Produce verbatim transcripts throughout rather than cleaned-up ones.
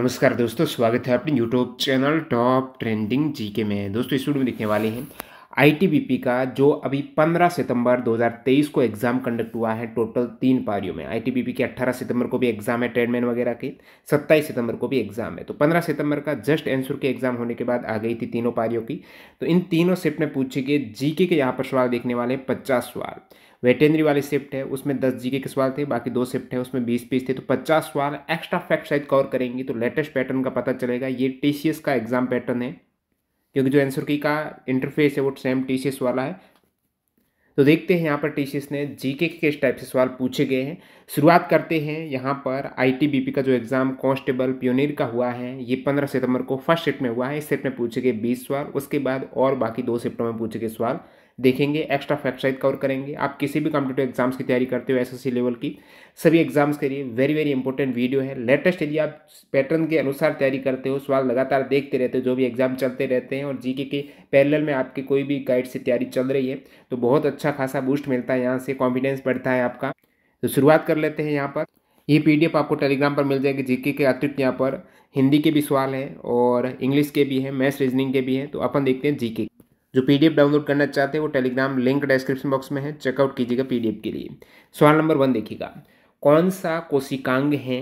नमस्कार दोस्तों, स्वागत है अपने YouTube channel top trending GK में। दोस्तों इस वीडियो में देखने वाले हैं आईटीबीपी का जो अभी पंद्रह सितंबर दो हज़ार तेईस को एग्जाम कंडक्ट हुआ है टोटल तीन पारियों में। आईटीबीपी के अठारह सितंबर को भी एग्जाम है, ट्रेडमैन वगैरह के सत्ताईस सितंबर को भी एग्जाम है। तो पंद्रह सितंबर का जस्ट आंसर के एग्जाम होने के बाद आ गई थी तीनों पारियों की। तो इन तीनों शिफ्ट में पूछे गए जीके के यहाँ पर सवाल देखने वाले हैं पचास सवाल। वेटेनरी वाली शिफ्ट है उसमें दस जीके के सवाल थे, बाकी दो शिफ्ट है उसमें बीस पीस थे। तो पचास सवाल एक्स्ट्रा फैक्ट शायद कवर करेंगे तो लेटेस्ट पैटर्न का पता चलेगा। ये टीसीएस का एग्जाम पैटर्न है क्योंकि जो आंसर की का इंटरफेस है वो सेम टीसीएस वाला है। तो देखते हैं यहाँ पर टीसीएस ने जीके के किस टाइप से सवाल पूछे गए हैं। शुरुआत करते हैं यहाँ पर आईटीबीपी का जो एग्ज़ाम कांस्टेबल पियोनियर का हुआ है, ये पंद्रह सितंबर को फर्स्ट शिफ्ट में हुआ है। इस शिफ्ट में पूछे गए बीस सवाल, उसके बाद और बाकी दो शिफ्टों में पूछे गए सवाल देखेंगे। एक्स्ट्रा फैक्ट शायद कवर करेंगे। आप किसी भी कॉम्पिटेटिव एग्जाम्स की तैयारी करते हो, एसएससी लेवल की सभी एग्जाम्स के लिए वेरी वेरी इंपॉर्टेंट वीडियो है लेटेस्ट। यदि आप पैटर्न के अनुसार तैयारी करते हो, सवाल लगातार देखते रहते हो, जो भी एग्जाम चलते रहते हैं और जीके के पैरेलल में आपकी कोई भी गाइड से तैयारी चल रही है, तो बहुत अच्छा खासा बूस्ट मिलता है, यहाँ से कॉन्फिडेंस बढ़ता है आपका। तो शुरुआत कर लेते हैं। यहाँ पर ये पीडीएफ आपको टेलीग्राम पर मिल जाएगी। जीके के अतिरिक्त यहाँ पर हिंदी के भी सवाल हैं और इंग्लिश के भी हैं, मैथ्स रीजनिंग के भी हैं। तो अपन देखते हैं जीके। जो पीडीएफ डाउनलोड करना चाहते हैं वो टेलीग्राम लिंक डिस्क्रिप्शन बॉक्स में है, चेकआउट कीजिएगा पीडीएफ के लिए। सवाल नंबर वन देखिएगा, कौन सा कोशिकांग है,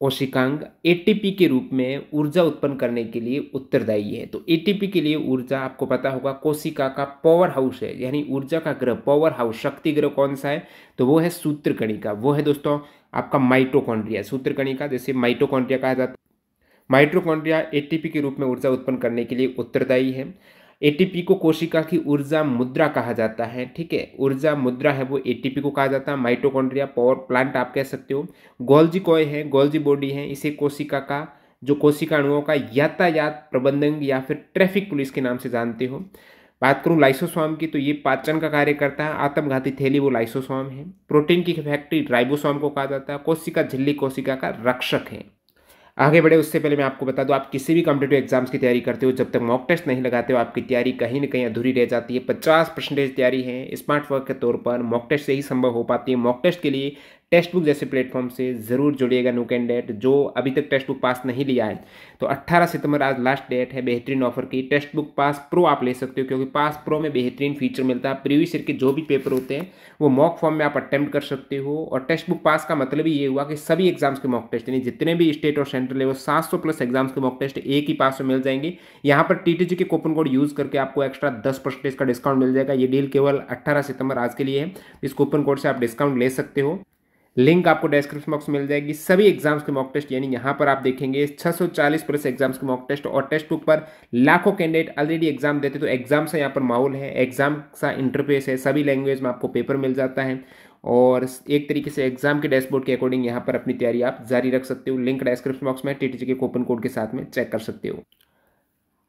कोशिकांग एटीपी के रूप में ऊर्जा उत्पन्न करने के लिए उत्तरदायी है। तो एटीपी के लिए ऊर्जा आपको पता होगा कोशिका का पावर हाउस है, यानी ऊर्जा का ग्रह, पावर हाउस, शक्ति ग्रह कौन सा है, तो वो है सूत्रकणिका। वो है दोस्तों आपका माइटोकॉन्ड्रिया, सूत्रकणिका जैसे माइटोकॉन्ड्रिया कहा जाता है। माइटोकॉन्ड्रिया एटीपी के रूप में ऊर्जा उत्पन्न करने के लिए उत्तरदायी है। एटीपी को कोशिका की ऊर्जा मुद्रा कहा जाता है, ठीक है, ऊर्जा मुद्रा है वो एटीपी को कहा जाता है। माइटोकॉन्ड्रिया पावर प्लांट आप कह सकते हो। गोल्जी कोय है, गोल्जी बॉडी है, इसे कोशिका का जो कोशिका अणुओं का यातायात प्रबंधन या फिर ट्रैफिक पुलिस के नाम से जानते हो। बात करूं लाइसोसोम की, तो ये पाचन का कार्य करता है। आत्मघाती थैली वो लाइसोसोम है। प्रोटीन की फैक्ट्री राइबोसोम को कहा जाता है। कोशिका झिल्ली कोशिका का रक्षक है। आगे बढ़े उससे पहले मैं आपको बता दूं, आप किसी भी कॉम्पिटेटिव एग्जाम्स की तैयारी करते हो, जब तक मॉक टेस्ट नहीं लगाते हो आपकी तैयारी कहीं ना कहीं अधूरी रह जाती है। पचास परसेंटेज तैयारी है स्मार्ट वर्क के तौर पर मॉक टेस्ट से ही संभव हो पाती है। मॉक टेस्ट के लिए टेस्ट बुक जैसे प्लेटफॉर्म से जरूर जुड़िएगा न्यू कैंडिडेट जो अभी तक टेस्ट बुक पास नहीं लिया है। तो अठारह सितंबर आज लास्ट डेट है बेहतरीन ऑफर की। टेस्ट बुक पास प्रो आप ले सकते हो क्योंकि पास प्रो में बेहतरीन फीचर मिलता है। प्रीवियस ईयर के जो भी पेपर होते हैं वो मॉक फॉर्म में आप अटैम्प्ट कर सकते हो। और टेस्ट बुक पास का मतलब ये हुआ कि सभी एग्जाम्स के मॉक टेस्ट, यानी जितने भी स्टेट और सेंट्रल लेवल सात सौ प्लस एग्जाम्स के मॉक टेस्ट एक ही पास में मिल जाएंगे। यहाँ पर टीटीजी के कूपन कोड यूज करके आपको एक्स्ट्रा दस परसेंटेज का डिस्काउंट मिल जाएगा। ये डील केवल अट्ठारह सितंबर आज के लिए है। इस कूपन कोड से आप डिस्काउंट ले सकते हो। लिंक आपको डिस्क्रिप्शन बॉक्स मिल जाएगी। सभी एग्जाम्स के मॉक टेस्ट, यानी यहाँ पर आप देखेंगे छह सौ चालीस प्लस एग्जाम्स के मॉक टेस्ट और टेस्ट बुक पर लाखों कैंडिडेट ऑलरेडी एग्जाम देते। तो एग्जाम सा यहाँ पर माहौल है, एग्जाम सा इंटरफेस है, सभी लैंग्वेज में आपको पेपर मिल जाता है और एक तरीके से एग्जाम के डैशबोर्ड के अकॉर्डिंग यहाँ पर अपनी तैयारी आप जारी रख सकते हो। लिंक डिस्क्रिप्शन बॉक्स में टीटीजी के कूपन कोड के साथ में चेक कर सकते हो।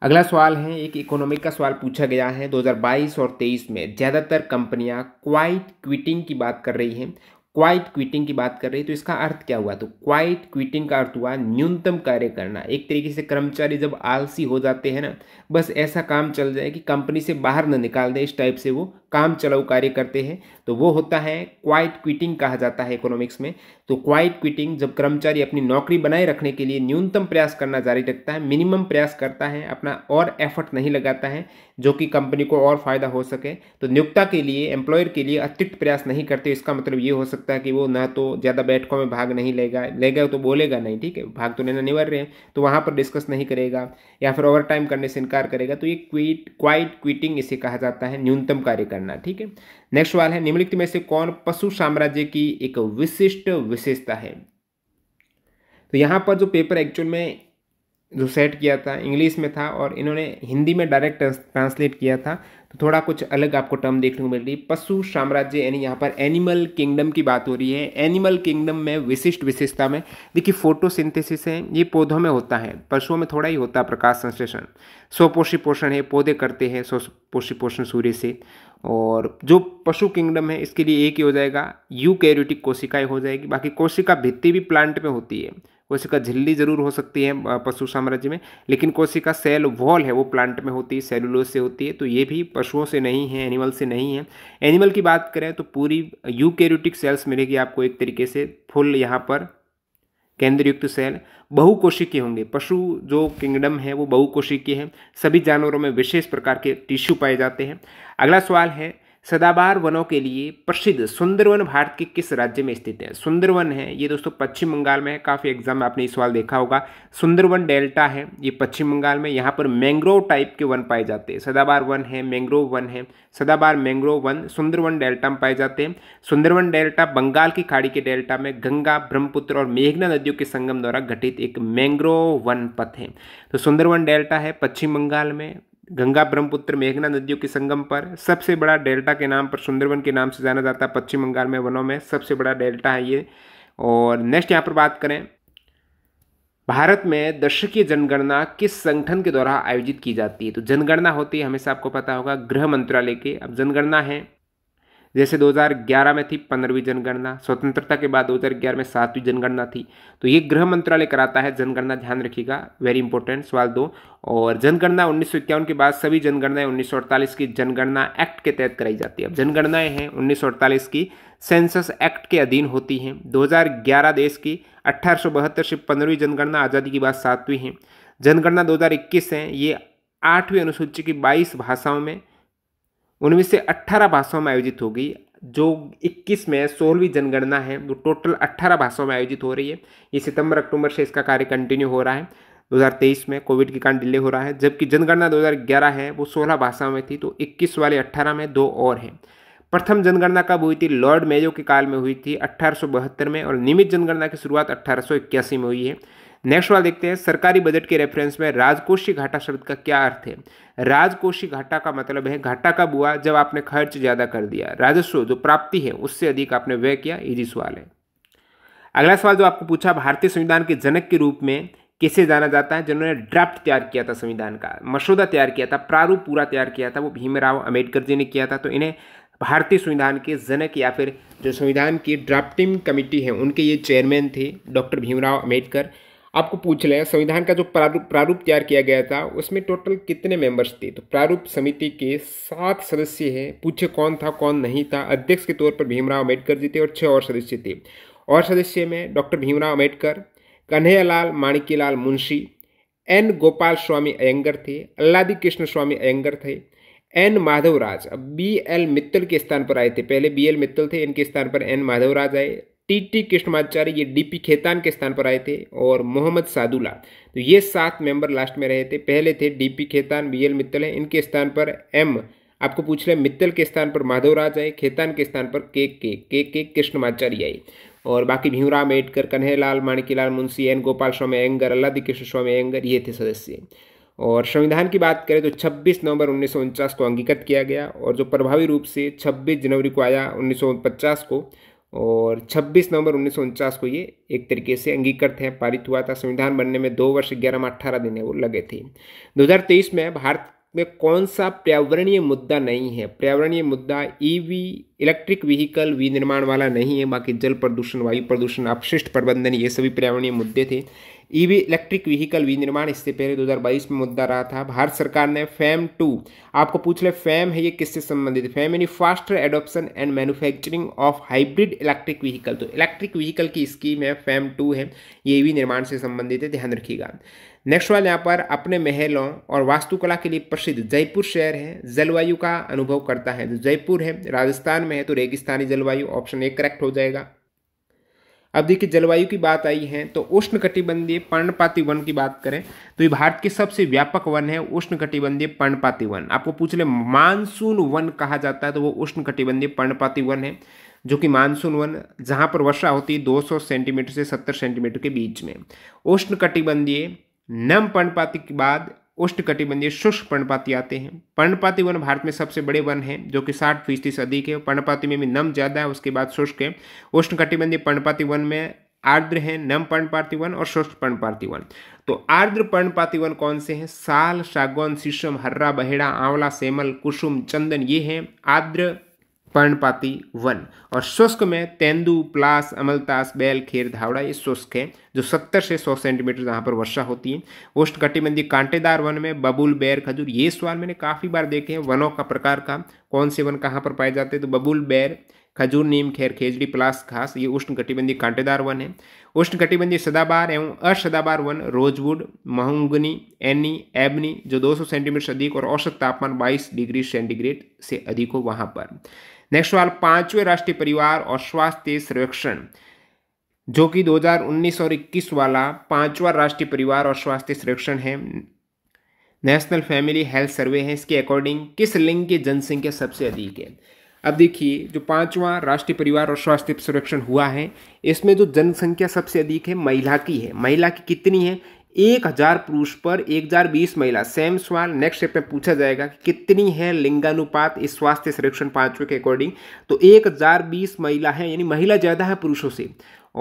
अगला सवाल है, एक इकोनॉमिक का सवाल पूछा गया है। दो हज़ार बाईस और तेईस में ज़्यादातर कंपनियां क्वाइट क्विटिंग की बात कर रही हैं। क्वाइट क्विटिंग की बात कर रही है तो इसका अर्थ क्या हुआ? तो क्वाइट क्विटिंग का अर्थ हुआ न्यूनतम कार्य करना। एक तरीके से कर्मचारी जब आलसी हो जाते हैं ना, बस ऐसा काम चल जाए कि कंपनी से बाहर न निकाल दे, इस टाइप से वो काम चलाऊ कार्य करते हैं, तो वो होता है क्वाइट क्विटिंग कहा जाता है इकोनॉमिक्स में। तो क्वाइट क्विटिंग जब कर्मचारी अपनी नौकरी बनाए रखने के लिए न्यूनतम प्रयास करना जारी रखता है, मिनिमम प्रयास करता है, अपना और एफर्ट नहीं लगाता है जो कि कंपनी को और फायदा हो सके। तो नियोक्ता के लिए, एम्प्लॉयर के लिए अतिरिक्त प्रयास नहीं करते। इसका मतलब ये हो सकता है कि वो ना तो ज़्यादा बैठकों में भाग नहीं लेगा, लेगा तो बोलेगा नहीं, ठीक है, भाग तो लेना अनिवार्य है, तो वहाँ पर डिस्कस नहीं करेगा या फिर ओवर टाइम करने से इनकार करेगा। तो ये क्विट क्वाइट क्विटिंग इसे कहा जाता है, न्यूनतम कार्य करना, ठीक है। नेक्स्ट सवाल है, निम्नलिखित में से कौन पशु साम्राज्य की एक विशिष्ट विशेषता है? तो यहाँ पर जो पेपर एक्चुअल में जो सेट किया था इंग्लिश में था और इन्होंने हिंदी में डायरेक्ट ट्रांसलेट किया था, तो थोड़ा कुछ अलग आपको टर्म देखने को मिल रही है। पशु साम्राज्य यानी यहाँ पर एनिमल किंगडम की बात हो रही है। एनिमल किंगडम में विशिष्ट विशेषता में देखिए, फोटोसिंथेसिस है, ये पौधों में होता है, पशुओं में थोड़ा ही होता है। प्रकाश संश्लेषण, स्वपोषी पोषण है, पौधे करते हैं स्वपोषी पोषण सूर्य से। और जो पशु किंगडम है इसके लिए एक ही हो जाएगा, यूकैरियोटिक कोशिकाएँ हो जाएगी। बाकी कोशिका भित्ति भी प्लांट में होती है। कोशिका झिल्ली जरूर हो सकती है पशु साम्राज्य में, लेकिन कोशिका सेल वॉल है वो प्लांट में होती है, सेलुलोज से होती है। तो ये भी पशुओं से नहीं है, एनिमल से नहीं है। एनिमल की बात करें तो पूरी यूकैरियोटिक सेल्स मिलेगी आपको, एक तरीके से फुल यहाँ पर केंद्रयुक्त सेल बहुकोशिकीय होंगे। पशु जो किंगडम है वो बहुकोशिकीय है। सभी जानवरों में विशेष प्रकार के टिश्यू पाए जाते हैं। अगला सवाल है सदाबहार वनों के लिए प्रसिद्ध सुंदरवन भारत के किस राज्य में स्थित है? सुंदरवन है ये दोस्तों पश्चिम बंगाल में है। काफ़ी एग्जाम में आपने ये सवाल देखा होगा। सुंदरवन डेल्टा है ये पश्चिम बंगाल में। यहाँ पर मैंग्रोव टाइप के वन पाए जाते हैं। सदाबहार वन है, मैंग्रोव वन है। सदाबहार मैंग्रोव वन सुंदरवन डेल्टा में पाए जाते हैं। सुंदरवन डेल्टा बंगाल की खाड़ी के डेल्टा में गंगा, ब्रह्मपुत्र और मेघना नदियों के संगम द्वारा गठित एक मैंग्रोव वन पथ है। तो सुंदरवन डेल्टा है पश्चिम बंगाल में, गंगा, ब्रह्मपुत्र, मेघना नदियों के संगम पर। सबसे बड़ा डेल्टा के नाम पर सुंदरवन के नाम से जाना जाता है। पश्चिम बंगाल में वनों में सबसे बड़ा डेल्टा है ये। और नेक्स्ट यहाँ पर बात करें, भारत में दशकीय जनगणना किस संगठन के द्वारा आयोजित की जाती है? तो जनगणना होती है हमेशा आपको पता होगा गृह मंत्रालय के। अब जनगणना है जैसे दो हज़ार ग्यारह में थी पंद्रहवीं जनगणना, स्वतंत्रता के बाद दो हज़ार ग्यारह में सातवीं जनगणना थी। तो ये गृह मंत्रालय कराता है जनगणना, ध्यान रखिएगा, वेरी इंपॉर्टेंट सवाल दो। और जनगणना उन्नीस सौ इक्यावन के बाद सभी जनगणनाएं उन्नीस सौ अड़तालीस की जनगणना एक्ट के तहत कराई जाती है। अब जनगणनाएं हैं उन्नीस सौ अड़तालीस की सेंसस एक्ट के अधीन होती हैं। दो हज़ार ग्यारह देश की अट्ठारह सौ बहत्तर से पंद्रहवीं जनगणना आज़ादी के बाद सातवीं है। जनगणना दो हज़ार इक्कीस है ये आठवीं अनुसूची की बाईस भाषाओं में, उनमें से अट्ठारह भाषाओं में आयोजित होगी। जो इक्कीस में सोलहवीं जनगणना है वो टोटल अट्ठारह भाषाओं में आयोजित हो रही है। ये सितंबर अक्टूबर से इसका कार्य कंटिन्यू हो रहा है। दो हज़ार तेईस में कोविड के कारण डिले हो रहा है। जबकि जनगणना दो हज़ार ग्यारह है वो सोलह भाषाओं में थी, तो इक्कीस वाले अट्ठारह में दो और हैं। प्रथम जनगणना कब हुई थी? लॉर्ड मेयो के काल में हुई थी अट्ठारह सौ बहत्तर में, और नियमित जनगणना की शुरुआत अट्ठारह सौ इक्यासी में हुई है। नेक्स्ट वाला देखते हैं, सरकारी बजट के रेफरेंस में राजकोषीय घाटा शब्द का क्या अर्थ है? राजकोषीय घाटा का मतलब है घाटा कब हुआ? जब आपने खर्च ज़्यादा कर दिया, राजस्व जो प्राप्ति है उससे अधिक आपने व्यय किया। इजी सवाल है। अगला सवाल जो आपको पूछा, भारतीय संविधान के जनक के रूप में किसे जाना जाता है? जिन्होंने ड्राफ्ट तैयार किया था संविधान का, मसौदा तैयार किया था, प्रारूप पूरा तैयार किया था, वो भीमराव अम्बेडकर जी ने किया था। तो इन्हें भारतीय संविधान के जनक या फिर जो संविधान की ड्राफ्टिंग कमेटी है उनके ये चेयरमैन थे डॉक्टर भीमराव अम्बेडकर। आपको पूछ लें संविधान का जो प्रारूप प्रारूप तैयार किया गया था उसमें टोटल कितने मेंबर्स थे? तो प्रारूप समिति के सात सदस्य हैं। पूछे कौन था कौन नहीं था? अध्यक्ष के तौर पर भीमराव अम्बेडकर जी थे और छः और सदस्य थे। और सदस्य में डॉक्टर भीमराव अम्बेडकर, कन्हैयालाल माणिक्यलाल मुंशी, एन गोपाल स्वामी अयंगर थे, अल्लादी कृष्ण स्वामी अयंगर थे, एन माधवराज। अब बी एल मित्तल के स्थान पर आए थे, पहले बी एल मित्तल थे, इनके स्थान पर एन माधवराज आए। टी टी कृष्णमाचार्य ये डीपी खेतान के स्थान पर आए थे, और मोहम्मद सादुल्ला। तो ये सात मेंबर लास्ट में रहे थे। पहले थे डीपी खेतान, बीएल मित्तल है, इनके स्थान पर एम, आपको पूछ ले मित्तल के स्थान पर माधवराज आए, खेतान के स्थान पर के के के के कृष्णमाचार्य आए, और बाकी भीमराव अम्बेडकर, कन्हैयालाल माणिक्यलाल मुंशी, एन गोपाल स्वामी अयंगर, अल्लादी कृष्ण स्वामी अयंगर, ये थे सदस्य। और संविधान की बात करें तो छब्बीस नवंबर उन्नीस सौ उनचास को अंगीकृत किया गया, और जो प्रभावी रूप से छब्बीस जनवरी को आया उन्नीस सौ पचास को, और छब्बीस नवंबर उन्नीस सौ उनचास को ये एक तरीके से अंगीकृत है, पारित हुआ था। संविधान बनने में दो वर्ष ग्यारह में अट्ठारह दिन है वो लगे थे। दो हज़ार तेईस में भारत में कौन सा पर्यावरणीय मुद्दा नहीं है? पर्यावरणीय मुद्दा ईवी इलेक्ट्रिक व्हीकल विनिर्माण वाला नहीं है। बाकी जल प्रदूषण, वायु प्रदूषण, अपशिष्ट प्रबंधन, ये सभी पर्यावरणीय मुद्दे थे। ईवी इलेक्ट्रिक व्हीकल विनिर्माण इससे पहले दो हज़ार बाईस में मुद्दा रहा था। भारत सरकार ने फैम टू, आपको पूछ ले फैम है ये किससे संबंधित? फैम यानी faster adoption and manufacturing of hybrid electric vehicle. तो इलेक्ट्रिक व्हीकल की स्कीम है फैम टू है, ये ईवी निर्माण से संबंधित है, ध्यान रखिएगा। नेक्स्ट वाले यहाँ पर, अपने महलों और वास्तुकला के लिए प्रसिद्ध जयपुर शहर है जलवायु का अनुभव करता है? तो जयपुर है, राजस्थान में है, तो रेगिस्तानी जलवायु ऑप्शन ए करेक्ट हो जाएगा। अब देखिए जलवायु की बात आई है तो उष्णकटिबंधीय पर्णपाती वन की बात करें तो ये भारत के सबसे व्यापक वन है उष्णकटिबंधीय पर्णपाती वन। आपको पूछ ले मानसून वन कहा जाता है तो वो उष्णकटिबंधीय पर्णपाती वन है, जो कि मानसून वन जहाँ पर वर्षा होती है दो सौ सेंटीमीटर से सत्तर सेंटीमीटर के बीच में। उष्णकटिबंधीय नम पर्णपाती के बाद उष्णकटिबंधीय शुष्क पर्णपाती आते हैं। पर्णपाती वन भारत में सबसे बड़े वन हैं जो कि साठ फीसदी से अधिक है। पर्णपाती में भी नम ज़्यादा है, उसके बाद शुष्क है। उष्णकटिबंधीय पर्णपाती वन में आर्द्र है नम पर्णपाती वन और शुष्क पर्णपाती वन। तो आर्द्र पर्णपाती वन कौन से हैं? साल, सागौन, शीशम, हर्रा, बहेड़ा, आंवला, सेमल, कुसुम, चंदन, ये हैं आर्द्र पर्णपाती वन। और शुष्क में तेंदू, प्लास, अमलतास, बैल, खेर, धावड़ा, ये शुष्क है जो सत्तर से सौ सेंटीमीटर जहाँ पर वर्षा होती है। उष्णकटिबंधीय कांटेदार वन में बबूल, बेर, खजूर, ये सवाल मैंने काफ़ी बार देखे हैं। वनों का प्रकार का कौन से वन कहाँ पर पाए जाते हैं तो बबूल, बेर, खजूर, नीम, खैर, खेजड़ी, पलास घास ये उष्णकटिबंधीय कांटेदार वन है। उष्णकटिबंधीय सदाबार एवं असदाबार वन रोजवुड, महोगनी, एनी, एबनी जो दो सौ सेंटीमीटर से अधिक और औसत तापमान बाईस डिग्री सेंटीग्रेड से अधिक हो वहाँ पर। नेक्स्ट सवाल, पांचवें राष्ट्रीय परिवार और स्वास्थ्य सर्वेक्षण जो कि दो हज़ार उन्नीस और इक्कीस वाला पांचवा राष्ट्रीय परिवार और स्वास्थ्य सर्वेक्षण है, नेशनल फैमिली हेल्थ सर्वे है, इसके अकॉर्डिंग किस लिंग की जनसंख्या सबसे अधिक है। अब देखिए जो पांचवा राष्ट्रीय परिवार और स्वास्थ्य सर्वेक्षण हुआ है इसमें जो जनसंख्या सबसे अधिक है महिला की है। महिला की कितनी है? एक हज़ार पुरुष पर एक हज़ार बीस महिला। सेम सवाल नेक्स्ट स्टेप में पूछा जाएगा कि कितनी है लिंगानुपात इस स्वास्थ्य सर्वेक्षण पांचवें के अकॉर्डिंग, तो एक हज़ार बीस महिला है, यानी महिला ज़्यादा है पुरुषों से।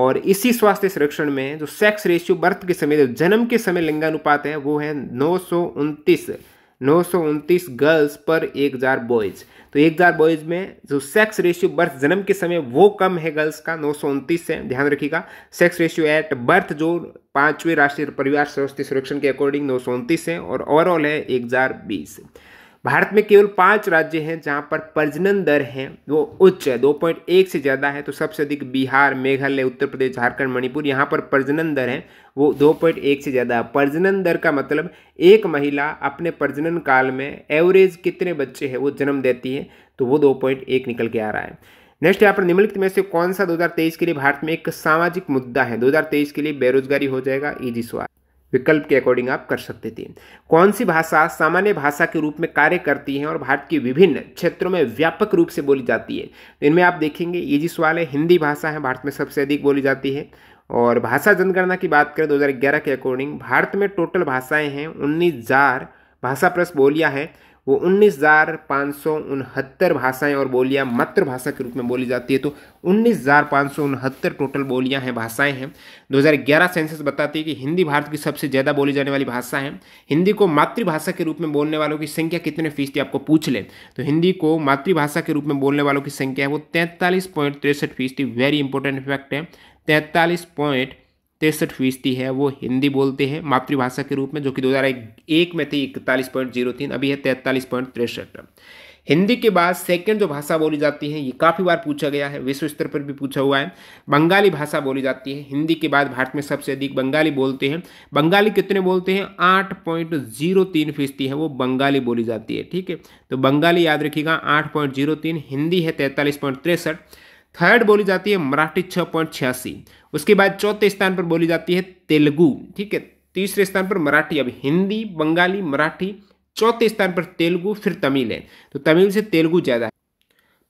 और इसी स्वास्थ्य सर्वेक्षण में जो सेक्स रेशियो बर्थ के समय, जन्म के समय लिंगानुपात है वो है नौ सौ उनतीस नौ सौ उनतीस गर्ल्स पर एक हज़ार बॉयज। तो एक हज़ार बॉयज में जो सेक्स रेशियो बर्थ जन्म के समय वो कम है गर्ल्स का, नौ सौ उनतीस है, ध्यान रखिएगा। सेक्स रेशियो एट बर्थ जो पांचवें राष्ट्रीय परिवार स्वास्थ्य सर्वेक्षण के अकॉर्डिंग नौ सौ उनतीस है और ओवरऑल है एक हज़ार बीस। भारत में केवल पांच राज्य हैं जहां पर प्रजनन दर है वो उच्च है, दो पॉइंट एक से ज़्यादा है। तो सबसे अधिक बिहार, मेघालय, उत्तर प्रदेश, झारखंड, मणिपुर, यहां पर प्रजनन दर है वो दो पॉइंट एक से ज़्यादा है। प्रजनन दर का मतलब एक महिला अपने प्रजनन काल में एवरेज कितने बच्चे हैं वो जन्म देती है, तो वो दो पॉइंट एक निकल के आ रहा है। नेक्स्ट यहाँ पर निम्नलिखित में से कौन सा दो हज़ार तेईस के लिए भारत में एक सामाजिक मुद्दा है? दो हज़ार तेईस के लिए बेरोजगारी हो जाएगा, इजी सवाल, विकल्प के अकॉर्डिंग आप कर सकते थे। कौन सी भाषा सामान्य भाषा के रूप में कार्य करती है और भारत के विभिन्न क्षेत्रों में व्यापक रूप से बोली जाती है? इनमें आप देखेंगे इजी सवाल है, हिंदी भाषा है भारत में सबसे अधिक बोली जाती है। और भाषा जनगणना की बात करें दो हज़ार ग्यारह के अकॉर्डिंग भारत में टोटल भाषाएं हैं उन्नीस हजार भाषा प्लस बोलियाँ हैं, वो उन्नीस हज़ार पाँच सौ उनहत्तर भाषाएँ और बोलियाँ मातृभाषा के रूप में बोली जाती है। तो उन्नीस हज़ार पाँच सौ उनहत्तर टोटल बोलियाँ हैं, भाषाएं हैं। दो हज़ार ग्यारह सेंसस बताती है कि हिंदी भारत की सबसे ज़्यादा बोली जाने वाली भाषा है। हिंदी को मातृभाषा के रूप में बोलने वालों की संख्या कितने फीसदी आपको पूछ ले, तो हिंदी को मातृभाषा के रूप में बोलने वालों की संख्या है वो तैंतालीस पॉइंट तिरसठ फीसदी, वेरी इंपॉर्टेंट फैक्ट है, तैंतालीस पॉइंट तिरसठ फीसदी है वो हिंदी बोलते हैं मातृभाषा के रूप में, जो कि दो हज़ार एक में थी इकतालीस पॉइंट जीरो तीन, अभी है तैंतालीस पॉइंट तिरसठ। हिंदी के बाद सेकंड जो भाषा बोली जाती है, ये काफ़ी बार पूछा गया है, विश्व स्तर पर भी पूछा हुआ है, बंगाली भाषा बोली जाती है। हिंदी के बाद भारत में सबसे अधिक बंगाली बोलते हैं। बंगाली कितने बोलते हैं? आठ पॉइंट जीरो तीन फीसदी है वो बंगाली बोली जाती है, ठीक है। तो बंगाली याद रखिएगा आठ पॉइंट जीरो तीन, हिंदी है तैंतालीस पॉइंट तिरसठ। थर्ड बोली जाती है मराठी छः पॉइंट छियासी, उसके बाद चौथे स्थान पर बोली जाती है तेलुगु, ठीक है, तीसरे स्थान पर मराठी। अब हिंदी, बंगाली, मराठी, चौथे स्थान पर तेलुगु, फिर तमिल है, तो तमिल से तेलुगु ज़्यादा है।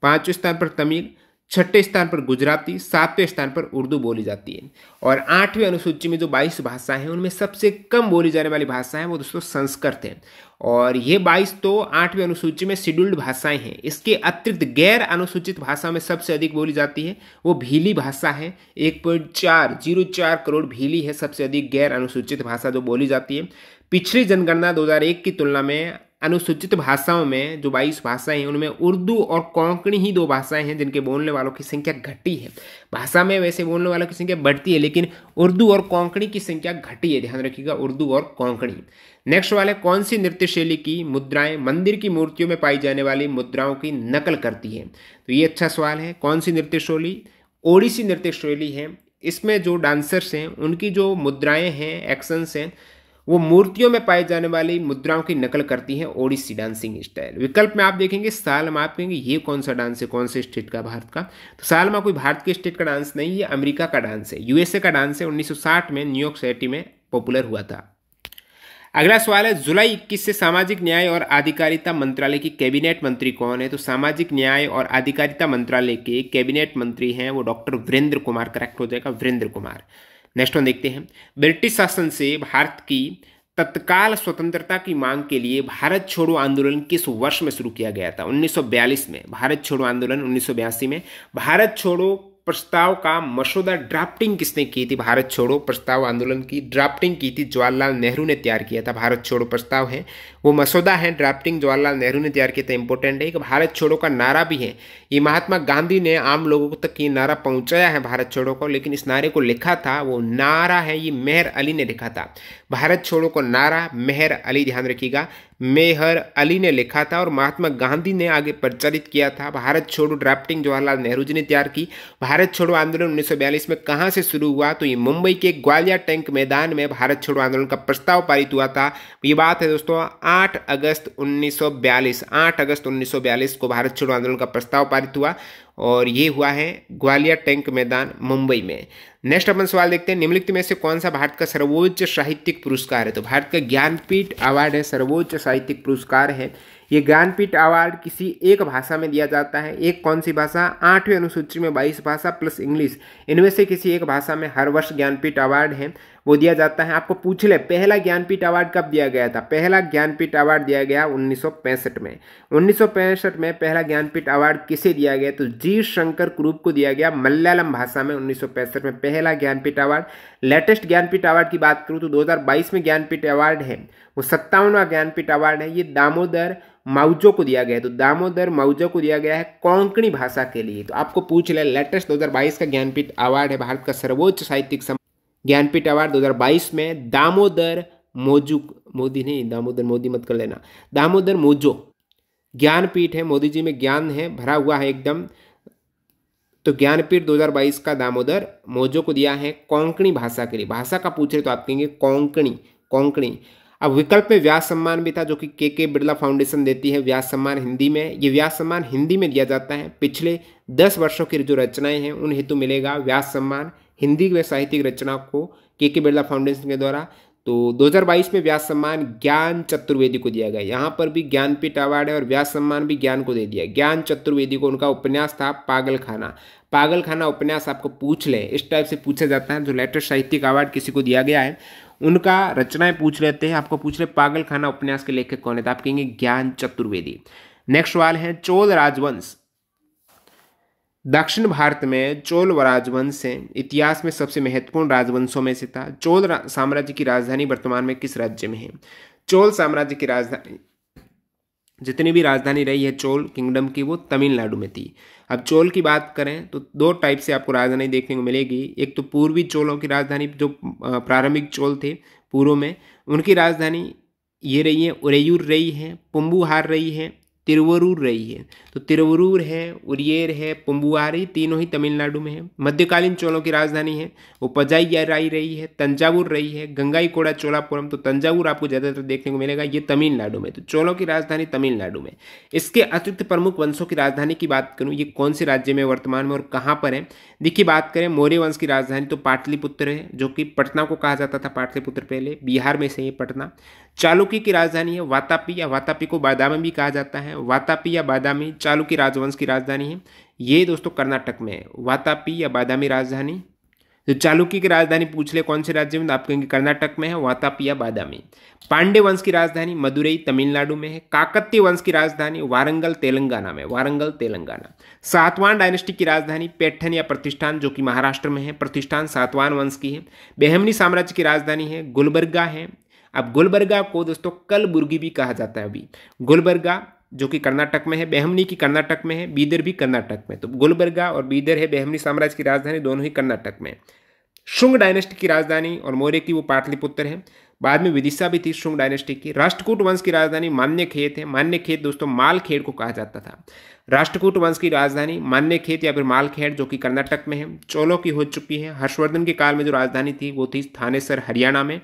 पाँचवें स्थान पर तमिल, छठे स्थान पर गुजराती, सातवें स्थान पर उर्दू बोली जाती है। और आठवीं अनुसूची में जो बाईस भाषाएं हैं उनमें सबसे कम बोली जाने वाली भाषा है वो दोस्तों संस्कृत है। और ये बाईस तो आठवीं अनुसूची में शेड्यूल्ड भाषाएं हैं। इसके अतिरिक्त गैर अनुसूचित भाषा में सबसे अधिक बोली जाती है वो भीली भाषा है, एक पॉइंट चार जीरो चार करोड़ भीली है सबसे अधिक गैर अनुसूचित भाषा जो बोली जाती है। पिछली जनगणना दो हज़ार एक की तुलना में अनुसूचित भाषाओं में जो बाईस भाषाएं हैं उनमें उर्दू और कोंकणी ही दो भाषाएं हैं जिनके बोलने वालों की संख्या घटी है। भाषा में वैसे बोलने वालों की संख्या बढ़ती है लेकिन उर्दू और कोंकणी की संख्या घटी है, ध्यान रखिएगा उर्दू और कोंकणी। नेक्स्ट वाला, कौन सी नृत्य शैली की मुद्राएं मंदिर की मूर्तियों में पाई जाने वाली मुद्राओं की नकल करती है? तो ये अच्छा सवाल है, कौन सी नृत्य शैली? ओडिसी नृत्य शैली है। इसमें जो डांसर्स हैं उनकी जो मुद्राएँ हैं, एक्शंस हैं, वो मूर्तियों में पाए जाने वाली मुद्राओं की नकल करती है ओडिसी डांसिंग स्टाइल। विकल्प में आप देखेंगे सालमा, आप कहेंगे ये कौन सा डांस है, कौन से स्टेट का, भारत का? तो सालमा कोई भारत के स्टेट का डांस नहीं, ये अमेरिका का डांस है, यूएसए का डांस है। उन्नीस सौ साठ में न्यूयॉर्क सिटी में पॉपुलर हुआ था। अगला सवाल है, जुलाई इक्कीस से सामाजिक न्याय और आधिकारिता मंत्रालय की कैबिनेट मंत्री कौन है? तो सामाजिक न्याय और आधिकारिता मंत्रालय के कैबिनेट मंत्री हैं वो डॉक्टर वीरेंद्र कुमार, करेक्ट हो जाएगा वीरेंद्र कुमार। नेक्स्ट वन देखते हैं, ब्रिटिश शासन से भारत की तत्काल स्वतंत्रता की मांग के लिए भारत छोड़ो आंदोलन किस वर्ष में शुरू किया गया था? उन्नीस सौ बयालीस में भारत छोड़ो आंदोलन, उन्नीस सौ बयासी में भारत छोड़ो प्रस्ताव का मसौदा ड्राफ्टिंग किसने की थी? भारत छोड़ो प्रस्ताव आंदोलन की ड्राफ्टिंग की थी जवाहरलाल नेहरू ने तैयार किया था। भारत छोड़ो प्रस्ताव है वो मसौदा है, ड्राफ्टिंग जवाहरलाल नेहरू ने तैयार किया था। इंपॉर्टेंट है कि भारत छोड़ो का नारा भी है, ये महात्मा गांधी ने आम लोगों तक ये नारा पहुंचाया है भारत छोड़ो को, लेकिन इस नारे को लिखा था वो नारा है ये मेहर अली ने लिखा था। भारत छोड़ो को नारा मेहर अली, ध्यान रखिएगा, मेहर अली ने लिखा था और महात्मा गांधी ने आगे प्रचारित किया था। भारत छोड़ो ड्राफ्टिंग जवाहरलाल नेहरू जी ने तैयार की। भारत छोड़ो आंदोलन उन्नीस सौ बयालीस में कहाँ से शुरू हुआ? तो ये मुंबई के ग्वालिया टैंक मैदान में भारत छोड़ो आंदोलन का प्रस्ताव पारित हुआ था। ये बात है दोस्तों आठ अगस्त उन्नीस सौ बयालीस, आठ अगस्त उन्नीस सौ बयालीस को भारत छोड़ो आंदोलन का प्रस्ताव पारित हुआ और ये हुआ है ग्वालिया टैंक मैदान मुंबई में। नेक्स्ट अपन सवाल देखते हैं, निम्नलिखित में से कौन सा भारत का सर्वोच्च साहित्यिक पुरस्कार है? तो भारत का ज्ञानपीठ अवार्ड है सर्वोच्च साहित्यिक पुरस्कार है। ये ज्ञानपीठ अवार्ड किसी एक भाषा में दिया जाता है। एक कौन सी भाषा? आठवीं अनुसूची में बाईस भाषा प्लस इंग्लिश, इनमें से किसी एक भाषा में हर वर्ष ज्ञानपीठ अवार्ड है वो दिया जाता है। आपको पूछ ले पहला ज्ञानपीठ अवार्ड कब दिया गया था? पहला ज्ञानपीठ अवार्ड दिया गया उन्नीस सौ पैंसठ में। उन्नीस सौ पैंसठ में पहला ज्ञानपीठ अवार्ड किसे दिया गया? तो जी शंकर कुरूप को दिया गया मलयालम भाषा में। उन्नीस सौ पैंसठ में पहला Jnanpith award. Latest Jnanpith award की बात करूँ तो दो हज़ार बाईस में ज्ञानपीठ अवार्ड है वो सत्तावनवा ज्ञानपीठ अवार्ड है। ये दामोदर माउजो को दिया गया है, तो दामोदर माउजो को दिया गया है कोंकणी भाषा के लिए। तो आपको पूछ ले लेटेस्ट दो हज़ार बाईस का ज्ञानपीठ अवार्ड है भारत का सर्वोच्च साहित्यिक ज्ञानपीठ अवार्ड दो हज़ार बाईस में दामोदर मोजू मोदी नहीं दामोदर मोदी मत कर लेना, दामोदर मोजो ज्ञानपीठ है। मोदी जी में ज्ञान है भरा हुआ है एकदम। तो ज्ञानपीठ दो हज़ार बाईस का दामोदर मोजो को दिया है कोंकणी भाषा के लिए। भाषा का पूछ रहे तो आप कहेंगे कोंकणी कोंकणी। अब विकल्प में व्यास सम्मान भी था जो कि के के बिरला फाउंडेशन देती है। व्यास सम्मान हिंदी में, ये व्यास सम्मान हिंदी में दिया जाता है। पिछले दस वर्षों की जो रचनाएं हैं उन हेतु मिलेगा व्यास सम्मान हिंदी में साहित्यिक रचना को के के बिरला फाउंडेशन के द्वारा। तो दो हज़ार बाईस में व्यास सम्मान ज्ञान चतुर्वेदी को दिया गया। यहाँ पर भी ज्ञानपीठ अवार्ड है और व्यास सम्मान भी ज्ञान को दे दिया। ज्ञान चतुर्वेदी को उनका उपन्यास था पागलखाना। पागलखाना उपन्यास आपको पूछ ले इस टाइप से पूछा जाता है। जो लेटेस्ट साहित्यिक अवार्ड किसी को दिया गया है उनका रचनाएं पूछ लेते हैं। आपको पूछ ले पागलखाना उपन्यास के लेखक कौन है तो आप कहेंगे ज्ञान चतुर्वेदी। नेक्स्ट सवाल है चोल राजवंश। दक्षिण भारत में चोल राजवंश है इतिहास में सबसे महत्वपूर्ण राजवंशों में से था। चोल साम्राज्य की राजधानी वर्तमान में किस राज्य में है? चोल साम्राज्य की राजधानी जितनी भी राजधानी रही है चोल किंगडम की वो तमिलनाडु में थी। अब चोल की बात करें तो दो टाइप से आपको राजधानी देखने को मिलेगी। एक तो पूर्वी चोलों की राजधानी जो प्रारंभिक चोल थे पूर्व में उनकी राजधानी ये रही है उरैयूर रही है, पुंबुहार रही है, तिरुवरूर रही है। तो तिरुवरूर है, उरियर है, पुंबुहार तीनों ही तमिलनाडु में है। मध्यकालीन चोलों की राजधानी है वो पजाइयाराई रही है, तंजावुर रही है, गंगाईकोड़ा चोलापुरम। तो तंजावुर आपको ज़्यादातर देखने को मिलेगा ये तमिलनाडु में। तो चोलों की राजधानी तमिलनाडु में। इसके अतिरिक्त प्रमुख वंशों की राजधानी की बात करूँ ये कौन से राज्य में वर्तमान में और कहाँ पर है? देखिए बात करें मौर्य वंश की राजधानी तो पाटलिपुत्र है जो कि पटना को कहा जाता था, पाटलिपुत्र पहले बिहार में से ये पटना। चालुक्य की राजधानी है वातापी या वातापी को बादामी भी कहा जाता है। वातापी या बादामी चालुक्य राजवंश की राजधानी है। ये दोस्तों कर्नाटक में है वातापी या बादामी राजधानी। जो चालुक्य की राजधानी पूछ ले कौन से राज्य में तो आप कहेंगे कर्नाटक में है वातापी या बादामी। पांडे वंश की राजधानी मदुरई तमिलनाडु में है। काकतीय वंश की राजधानी वारंगल तेलंगाना में, वारंगल तेलंगाना। सातवान डायनेस्टी की राजधानी पैठन या प्रतिष्ठान जो कि महाराष्ट्र में है, प्रतिष्ठान सातवान वंश की है। बेहमनी साम्राज्य की राजधानी है गुलबर्गा है। अब गुलबर्गा को दोस्तों कलबुर्गी भी कहा जाता है। अभी गुलबर्गा जो कि कर्नाटक में है, बेहमनी की कर्नाटक में है, बीदर भी कर्नाटक में। तो गुलबर्गा और बीदर है बेहमनी साम्राज्य की राजधानी, दोनों ही कर्नाटक में। शुंग डायनेस्टी की राजधानी और मौर्य की वो पाटलिपुत्र है। बाद में विदिशा भी थी शुंग डायनेस्टी की। राष्ट्रकूट वंश की राजधानी मान्यखेत है। मान्यखेत दोस्तों मालखेड़ को कहा जाता था। राष्ट्रकूट वंश की राजधानी मान्यखेत या फिर मालखेड़ जो कि कर्नाटक में है। चोलों की हो चुकी है। हर्षवर्धन के काल में जो राजधानी थी वो थी थानेसर हरियाणा में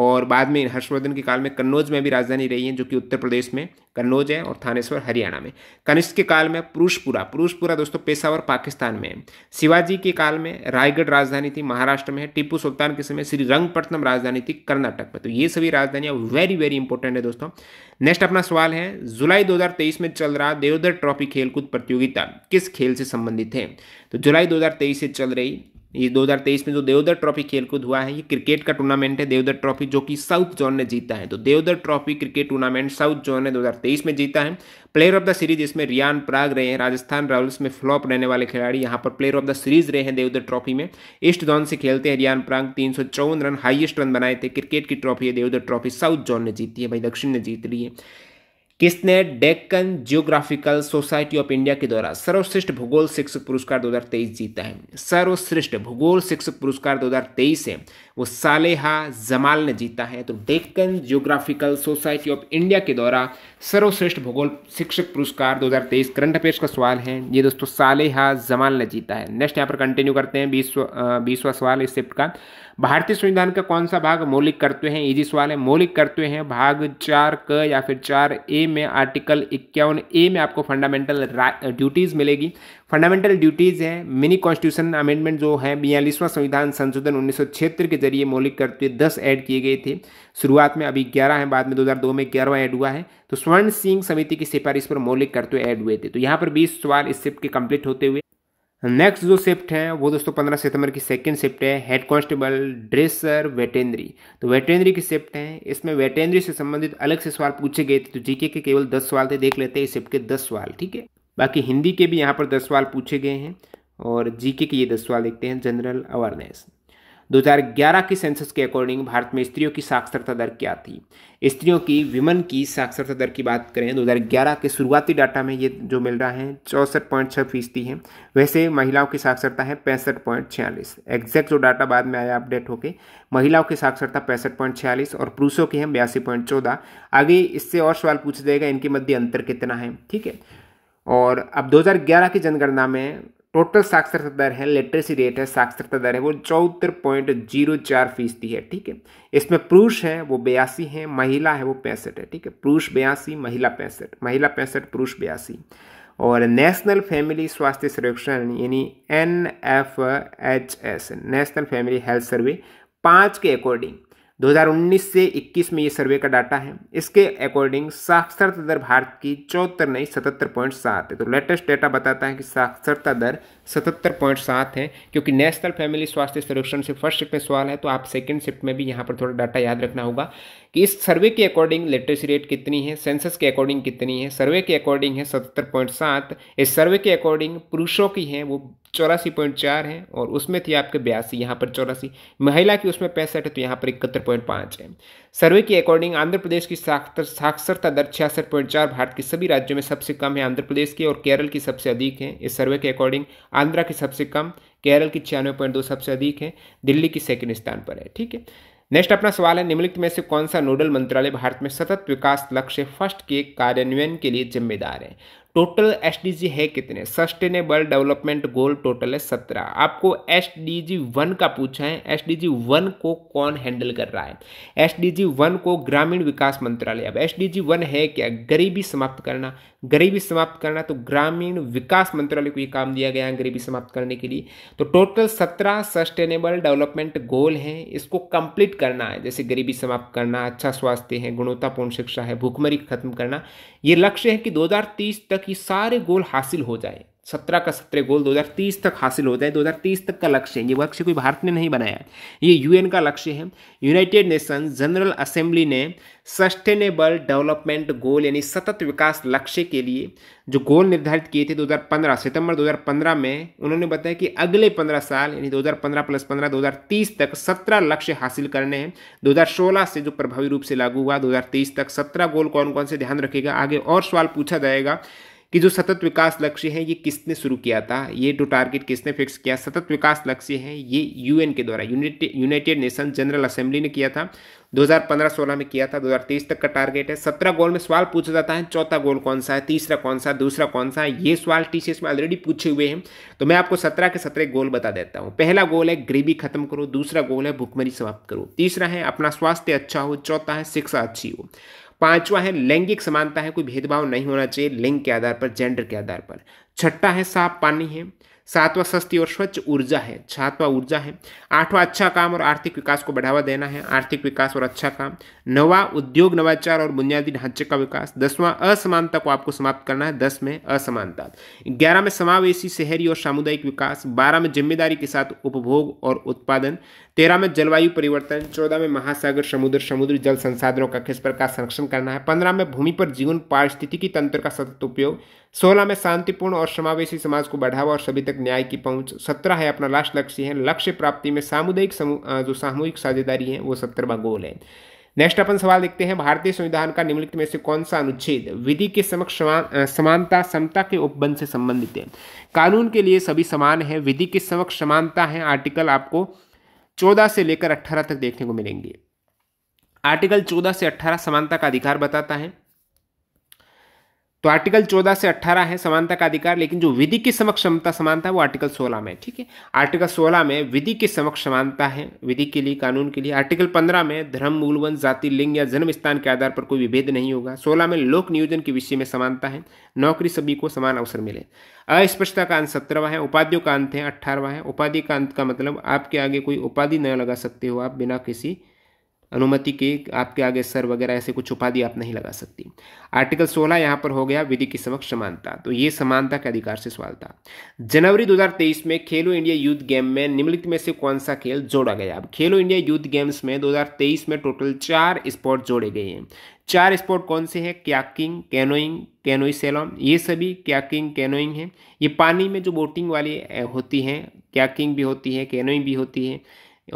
और बाद में हर्षवर्धन के काल में कन्नौज में भी राजधानी रही है जो कि उत्तर प्रदेश में कन्नौज है और थानेश्वर हरियाणा में। कनिष्क के काल में पुरुषपुरा, पुरुषपुरा दोस्तों पेशावर पाकिस्तान में है। शिवाजी के काल में रायगढ़ राजधानी थी महाराष्ट्र में है। टीपू सुल्तान के समय श्रीरंगपट्टनम राजधानी थी कर्नाटक में। तो ये सभी राजधानियाँ वेरी वेरी इंपॉर्टेंट है दोस्तों। नेक्स्ट अपना सवाल है जुलाई दो हज़ार तेईस में चल रहा देवधर ट्रॉफी खेलकूद प्रतियोगिता किस खेल से संबंधित है? तो जुलाई दो हज़ार तेईस से चल रही ये दो हज़ार तेईस में जो देवधर ट्रॉफी खेलकूद हुआ है, ये क्रिकेट का टूर्नामेंट है देवधर ट्रॉफी, जो कि साउथ जोन ने जीता है। तो Deodhar trophy cricket tournament south zone ने दो हज़ार तेईस में जीता है। प्लेयर ऑफ द सीरीज इसमें रियान पराग रहे हैं। राजस्थान रॉयल्स में फ्लॉप रहने वाले खिलाड़ी यहाँ पर प्लेयर ऑफ द सीरीज रहे हैं। देवधर ट्रॉफी में ईस्ट जोन से खेलते हैं रियान पराग, तीन सौ चौवन रन हाइएस्ट रन बनाए थे। क्रिकेट की ट्रॉफी है देवधर ट्रॉफी, साउथ जोन ने जीती है भाई, दक्षिण ने जीत ली है। किसने? Deccan geographical society of India के द्वारा सर्वश्रेष्ठ भूगोल शिक्षक पुरस्कार दो हज़ार तेईस जीता है। सर्वश्रेष्ठ भूगोल शिक्षक पुरस्कार दो हज़ार तेईस है वो सालेहा जमाल ने जीता है। तो Deccan geographical society of India के द्वारा सर्वश्रेष्ठ भूगोल शिक्षक पुरस्कार दो हज़ार तेईस करंट अफेयर्स का सवाल है ये दोस्तों, सालेहा जमाल ने जीता है। नेक्स्ट यहाँ पर कंटिन्यू करते हैं बीसवां सवाल इस शिफ्ट का। भारतीय संविधान का कौन सा भाग मौलिक करते हैं? इजी सवाल है, मौलिक करते हैं भाग चार क या फिर चार ए में आर्टिकल इक्यावन ए में आपको फंडामेंटल ड्यूटीज मिलेगी। फंडामेंटल ड्यूटीज है मिनी कॉन्स्टिट्यूशन अमेंडमेंट जो है बयालीसवां संविधान संशोधन उन्नीस सौ छिहत्तर के जरिए मौलिक करते हुए दस ऐड किए गए थे शुरुआत में, अभी ग्यारह है, बाद में दो हज़ार दो में ग्यारहवां ऐड हुआ है। तो स्वर्ण सिंह समिति की सिफारिश पर मौलिक करते हुए ऐड हुए थे। तो यहाँ पर बीस सवाल इस शिफ्ट के कंप्लीट होते हुए। नेक्स्ट जो शिफ्ट है वो दोस्तों पंद्रह सितंबर की सेकंड शिफ्ट है, हेड कांस्टेबल ड्रेसर वेटेनरी। तो वेटेनरी की शिफ्ट है, इसमें वेटेनरी से संबंधित अलग से सवाल पूछे गए थे। तो जीके के केवल दस सवाल थे, देख लेते हैं इस शिफ्ट के दस सवाल, ठीक है। बाकी हिंदी के भी यहाँ पर दस सवाल पूछे गए हैं और जीके के ये दस सवाल देखते हैं। जनरल अवेयरनेस, दो हज़ार ग्यारह की सेंसस के अकॉर्डिंग भारत में स्त्रियों की साक्षरता दर क्या थी? स्त्रियों की विमन की साक्षरता दर की बात करें दो हज़ार ग्यारह के शुरुआती डाटा में ये जो मिल रहा है चौंसठ पॉइंट छः फीसदी है। वैसे महिलाओं की साक्षरता है पैंसठ पॉइंट छियालीस, एग्जैक्ट जो डाटा बाद में आया अपडेट होके महिलाओं की साक्षरता पैंसठ पॉइंट छियालीस और पुरुषों की है बयासी पॉइंट चौदह। आगे इससे और सवाल पूछा जाएगा इनके मध्य अंतर कितना है, ठीक है। और अब दो हज़ार ग्यारह की जनगणना में टोटल साक्षरता दर है, लिटरेसी रेट है, साक्षरता दर है वो चौहत्तर पॉइंट जीरो चार फीसदी है, ठीक है। इसमें पुरुष है वो बयासी है, महिला है वो पैंसठ है, ठीक है। पुरुष बयासी, महिला पैंसठ, महिला पैंसठ पुरुष बयासी। और नेशनल फैमिली स्वास्थ्य सर्वेक्षण यानी N F H S national family health survey पाँच के अकॉर्डिंग दो हज़ार उन्नीस से इक्कीस में ये सर्वे का डाटा है। इसके अकॉर्डिंग साक्षरता दर भारत की चौहत्तर नहीं सतहत्तर पॉइंट सात है। तो लेटेस्ट डाटा बताता है कि साक्षरता दर सतहत्तर पॉइंट सात है, क्योंकि नेशनल फैमिली स्वास्थ्य सर्वेक्षण से फर्स्ट शिफ्ट में सवाल है। तो आप सेकंड शिफ्ट में भी यहाँ पर थोड़ा डाटा याद रखना होगा कि इस सर्वे के अकॉर्डिंग लिटरेसी रेट कितनी है, सेंसस के अकॉर्डिंग कितनी है। सर्वे के अकॉर्डिंग है सतहत्तर पॉइंट सात, इस सर्वे के अकॉर्डिंग पुरुषों की है वो चौरासी पॉइंट चार है और उसमें थी आपके बयासी, यहाँ पर चौरासी, महिला की उसमें पैंसठ है तो यहाँ पर इकहत्तर पॉइंट पाँच है। सर्वे के अकॉर्डिंग आंध्र प्रदेश की साक्षरता दर छियासठ पॉइंट चार भारत के सभी राज्यों में सबसे कम है, आंध्र प्रदेश की और केरल की सबसे अधिक है। इस सर्वे के अकॉर्डिंग आंध्रा की सबसे कम, केरल की छियानवे पॉइंट दो सबसे अधिक है, दिल्ली की सेकंड स्थान पर है, ठीक है। नेक्स्ट अपना सवाल है, निम्नलिखित में से कौन सा नोडल मंत्रालय भारत में सतत विकास लक्ष्य फर्स्ट के कार्यान्वयन के लिए जिम्मेदार है? टोटल एसडीजी है कितने? सस्टेनेबल डेवलपमेंट गोल टोटल है सत्रह। आपको एसडीजी वन का पूछा है, एसडीजी वन को कौन हैंडल कर रहा है? एसडीजी वन को ग्रामीण विकास मंत्रालय। अब एसडीजी वन है क्या? गरीबी समाप्त करना, गरीबी समाप्त करना, तो ग्रामीण विकास मंत्रालय को ये काम दिया गया है गरीबी समाप्त करने के लिए। तो टोटल सत्रह सस्टेनेबल डेवलपमेंट गोल हैं, इसको कंप्लीट करना है, जैसे गरीबी समाप्त करना, अच्छा स्वास्थ्य है, गुणवत्तापूर्ण शिक्षा है, भूखमरी खत्म करना। ये लक्ष्य है कि दो हज़ार तीस तक कि सारे गोल हासिल हो जाए, सत्रह का सत्रह गोल दो हज़ार तीस तक हासिल हो जाए। दो हज़ार तीस तक का लक्ष्य है, ये लक्ष्य कोई भारत ने नहीं बनाया, ये यूएन का लक्ष्य है। यूनाइटेड नेशन जनरल असेंबली ने सस्टेनेबल डेवलपमेंट गोल यानी सतत विकास लक्ष्य के लिए जो गोल निर्धारित किए थे दो हज़ार पंद्रह सितंबर दो हज़ार पंद्रह में, उन्होंने बताया कि अगले पंद्रह साल यानी दो हज़ार पंद्रह प्लस पंद्रह दो हज़ार तीस तक सत्रह लक्ष्य हासिल करने हैं। दो हज़ार सोलह से जो प्रभावी रूप से लागू हुआ, दो हज़ार तीस तक सत्रह गोल कौन कौन से ध्यान रखेगा। आगे और सवाल पूछा जाएगा कि जो सतत विकास लक्ष्य है ये किसने शुरू किया था, ये जो टारगेट किसने फिक्स किया। सतत विकास लक्ष्य है ये यूएन के द्वारा यूनाइटेड नेशन जनरल असेंबली ने किया था, दो हज़ार पंद्रह सोलह में किया था। दो हज़ार तेईस तक का टारगेट है। सत्रह गोल में सवाल पूछा जाता है, चौथा गोल कौन सा है, तीसरा कौन सा, दूसरा कौन सा है, ये सवाल टीसीएस में ऑलरेडी पूछे हुए हैं। तो मैं आपको सत्रह के सत्रह गोल बता देता हूँ। पहला गोल है गरीबी खत्म करो, दूसरा गोल है भुखमरी समाप्त करो, तीसरा है अपना स्वास्थ्य अच्छा हो, चौथा है शिक्षा अच्छी हो, पांचवा है लैंगिक समानता है, कोई भेदभाव नहीं होना चाहिए लिंग के आधार पर, जेंडर के आधार पर, छठा है साफ पानी है, सातवां सस्ती और स्वच्छ ऊर्जा है, सातवां ऊर्जा है। आठवां अच्छा काम और आर्थिक विकास को बढ़ावा देना है, आर्थिक विकास और अच्छा काम। नवा उद्योग नवाचार और बुनियादी ढांचे का विकास। दसवां असमानता को आपको समाप्त करना है, दस में असमानता। ग्यारह में समावेशी शहरी और सामुदायिक विकास। बारह में जिम्मेदारी के साथ उपभोग और उत्पादन। तेरह में जलवायु परिवर्तन। चौदह में महासागर समुद्र समुद्री जल संसाधनों का किस प्रकार संरक्षण करना है। पंद्रह में भूमि पर जीवन पारिस्थितिकी तंत्र का सतत उपयोग। सोलह में शांतिपूर्ण और समावेशी समाज को बढ़ावा और सभी तक न्याय की पहुंच। सत्रह है अपना लास्ट लक्ष्य है, लक्ष्य प्राप्ति में सामुदायिक जो सामूहिक साझेदारी है वो सत्रहवां गोल है। नेक्स्ट अपन सवाल देखते हैं, भारतीय संविधान का निम्नलिखित में से कौन सा अनुच्छेद विधि के समक्ष समान समानता समता के उपबंध से संबंधित है। कानून के लिए सभी समान है, विधि के समक्ष समानता है। आर्टिकल आपको चौदह से लेकर अट्ठारह तक देखने को मिलेंगे। आर्टिकल चौदह से अट्ठारह समानता का अधिकार बताता है, तो आर्टिकल चौदह से अट्ठारह है समानता का अधिकार, लेकिन जो विधि के समक्ष समता समानता है वो आर्टिकल सोलह में, ठीक है। आर्टिकल सोलह में विधि के समक्ष समानता है, विधि के लिए कानून के लिए। आर्टिकल पंद्रह में धर्म मूल वंश जाति लिंग या जन्म स्थान के आधार पर कोई विभेद नहीं होगा। सोलह में लोक नियोजन के विषय में समानता है, नौकरी सभी को समान अवसर मिले। अस्पष्टता का अंत सत्रहवां है, उपाधियों का अंत है अट्ठारहवां है। उपाधि का अंत का मतलब आपके आगे कोई उपाधि न लगा सकते हो आप, बिना किसी अनुमति के आपके आगे सर वगैरह ऐसे कुछ उपाधि आप नहीं लगा सकती। आर्टिकल सोलह यहाँ पर हो गया विधि के समक्ष समानता, तो ये समानता के अधिकार से सवाल था। जनवरी दो हज़ार तेईस में खेलो इंडिया यूथ गेम में निम्नलिखित में से कौन सा खेल जोड़ा गया। अब खेलो इंडिया यूथ गेम्स में दो हज़ार तेईस में टोटल चार स्पोर्ट जोड़े गए हैं। चार स्पोर्ट कौन से हैं, क्याकिंग, कैनोइंग, कैनोई सैलॉन, ये सभी क्याकिंग कैनोइंग हैं। ये पानी में जो बोटिंग वाली होती हैं, क्याकिंग भी होती है, कैनोइंग भी होती है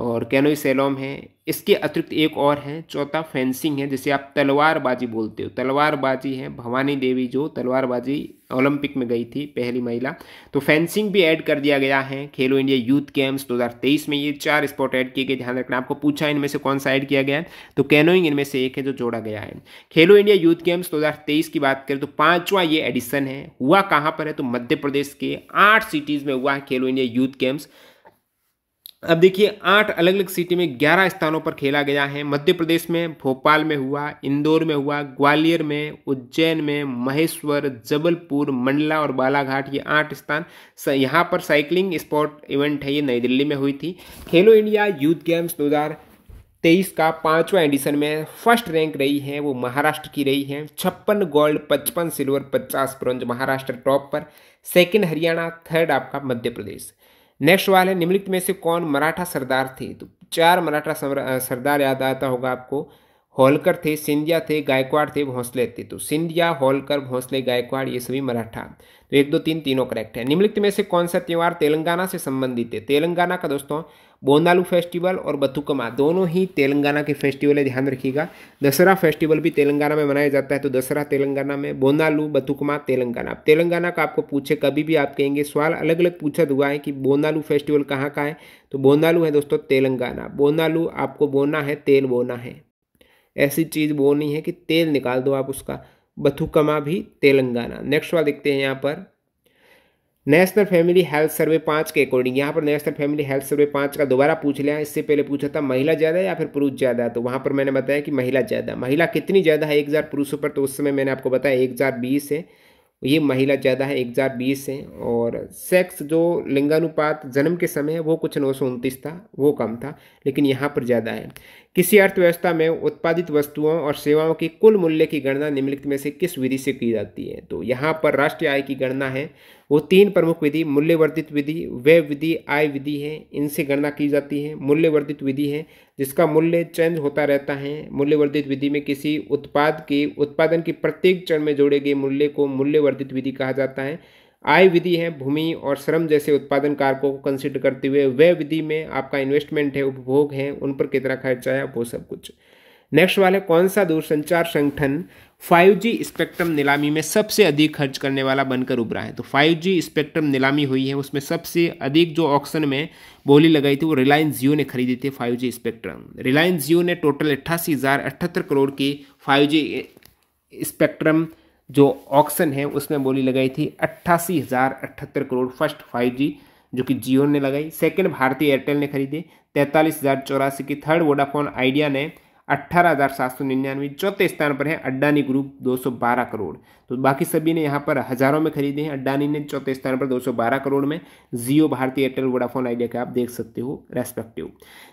और कैनोई सैलॉम है। इसके अतिरिक्त एक और है, चौथा फेंसिंग है, जिसे आप तलवारबाजी बोलते हो, तलवारबाजी है। भवानी देवी जो तलवारबाजी ओलंपिक में गई थी पहली महिला, तो फेंसिंग भी ऐड कर दिया गया है खेलो इंडिया यूथ गेम्स दो हज़ार तेईस में। ये चार स्पोर्ट ऐड किए गए, ध्यान रखना। आपको पूछा इनमें से कौन सा ऐड किया गया है, तो कैनोइंग इनमें से एक है जो जोड़ा गया है। खेलो इंडिया यूथ गेम्स दो हज़ार तेईस की बात करें तो पाँचवां ये एडिशन है। हुआ कहाँ पर है, तो मध्य प्रदेश के आठ सिटीज़ में हुआ है खेलो इंडिया यूथ गेम्स। अब देखिए आठ अलग अलग सिटी में ग्यारह स्थानों पर खेला गया है। मध्य प्रदेश में भोपाल में हुआ, इंदौर में हुआ, ग्वालियर में, उज्जैन में, महेश्वर, जबलपुर, मंडला और बालाघाट, ये आठ स्थान। यहाँ पर साइकिलिंग स्पोर्ट इवेंट है, ये नई दिल्ली में हुई थी। खेलो इंडिया यूथ गेम्स दो हज़ार तेईस का पाँचवा एडिशन में फर्स्ट रैंक रही है वो महाराष्ट्र की रही है, छप्पन गोल्ड, पचपन सिल्वर, पचास ब्रॉन्ज, महाराष्ट्र टॉप पर, सेकेंड हरियाणा, थर्ड आपका मध्य प्रदेश। नेक्स्ट सवाल है, निम्नलिखित में से कौन मराठा सरदार थे, तो चार मराठा सरदार याद आता होगा आपको, होलकर थे, सिंधिया थे, गायकवाड़ थे, भोंसले थे। तो सिंधिया, होलकर, भोंसले, गायकवाड़ ये सभी मराठा, तो एक दो तीन तीनों करेक्ट है। निम्नलिखित में से कौन सा त्यौहार तेलंगाना से संबंधित है, तेलंगाना का दोस्तों बोंदालू फेस्टिवल और बथुकम्मा दोनों ही तेलंगाना के फेस्टिवल है, ध्यान रखिएगा। दशहरा फेस्टिवल भी तेलंगाना में मनाया जाता है, तो दशहरा तेलंगाना में, बोंदालू, बथुकम्मा तेलंगाना। अब तेलंगाना का आपको पूछे कभी भी आप कहेंगे, सवाल अलग अलग पूछा हुआ है कि बोंदालू फेस्टिवल कहाँ का है, तो बोंदालू है दोस्तों तेलंगाना। बोंदालू आपको बोना है, तेल बोना है, ऐसी चीज़ बोनी है कि तेल निकाल दो आप उसका। बथुकम्मा भी तेलंगाना। नेक्स्ट वाला देखते हैं, यहाँ पर नेशनल फैमिली हेल्थ सर्वे पाँच के अकॉर्डिंग, यहाँ पर नेशनल फैमिली हेल्थ सर्वे पाँच का दोबारा पूछ लिया। इससे पहले पूछा था महिला ज़्यादा या फिर पुरुष ज़्यादा, तो वहाँ पर मैंने बताया कि महिला ज़्यादा। महिला कितनी ज़्यादा है एक हज़ार पुरुषों पर, तो उस समय मैंने आपको बताया एक हज़ार बीस है, ये महिला ज़्यादा है, एक हज़ार बीस है। और सेक्स जो लिंगानुपात जन्म के समय है वो कुछ नौ सौ उनतीस था, वो कम था, लेकिन यहाँ पर ज़्यादा है। किसी अर्थव्यवस्था में उत्पादित वस्तुओं और सेवाओं के कुल मूल्य की गणना निम्नलिखित में से किस विधि से की जाती है, तो यहाँ पर राष्ट्रीय आय की गणना है, वो तीन प्रमुख विधि, मूल्यवर्धित विधि, व्यय विधि, आय विधि है, इनसे गणना की जाती है। मूल्यवर्धित विधि है जिसका मूल्य चेंज होता रहता है। मूल्यवर्धित विधि में किसी उत्पाद के उत्पादन के प्रत्येक चरण में जोड़े गए मूल्य को मूल्यवर्धित विधि कहा जाता है। आय विधि है भूमि और श्रम जैसे उत्पादन कारकों को कंसिडर करते हुए। व्यय विधि में आपका इन्वेस्टमेंट है, उपभोग है, उन पर कितना खर्चा है, वो सब कुछ। नेक्स्ट वाला, कौन सा दूरसंचार संगठन फाइव जी स्पेक्ट्रम नीलामी में सबसे अधिक खर्च करने वाला बनकर उभरा है, तो फाइव जी स्पेक्ट्रम नीलामी हुई है उसमें सबसे अधिक जो ऑक्शन में बोली लगाई थी वो रिलायंस जियो ने खरीदी थी five G spectrum. Reliance Jio ने टोटल अट्ठासी हज़ार अठहत्तर करोड़ की फाइव जी स्पेक्ट्रम जो ऑक्शन है उसमें बोली लगाई थी, अट्ठासी हज़ार अठहत्तर करोड़। फर्स्ट फाइव जी जो कि जियो ने लगाई, सेकेंड भारतीय एयरटेल ने खरीदी तैंतालीस हज़ार चौरासी की, थर्ड वोडाफोन आइडिया ने अठारह हज़ार सात सौ निन्यानवे। चौथे स्थान पर है अड्डानी ग्रुप दो सौ बारह करोड़। तो बाकी सभी ने यहाँ पर हज़ारों में खरीदे हैं। अड्डानी ने चौथे स्थान पर दो सौ बारह करोड़ में, जियो, भारती एयरटेल, वोडाफोन आइडिया का आप देख सकते हो रेस्पेक्टिव।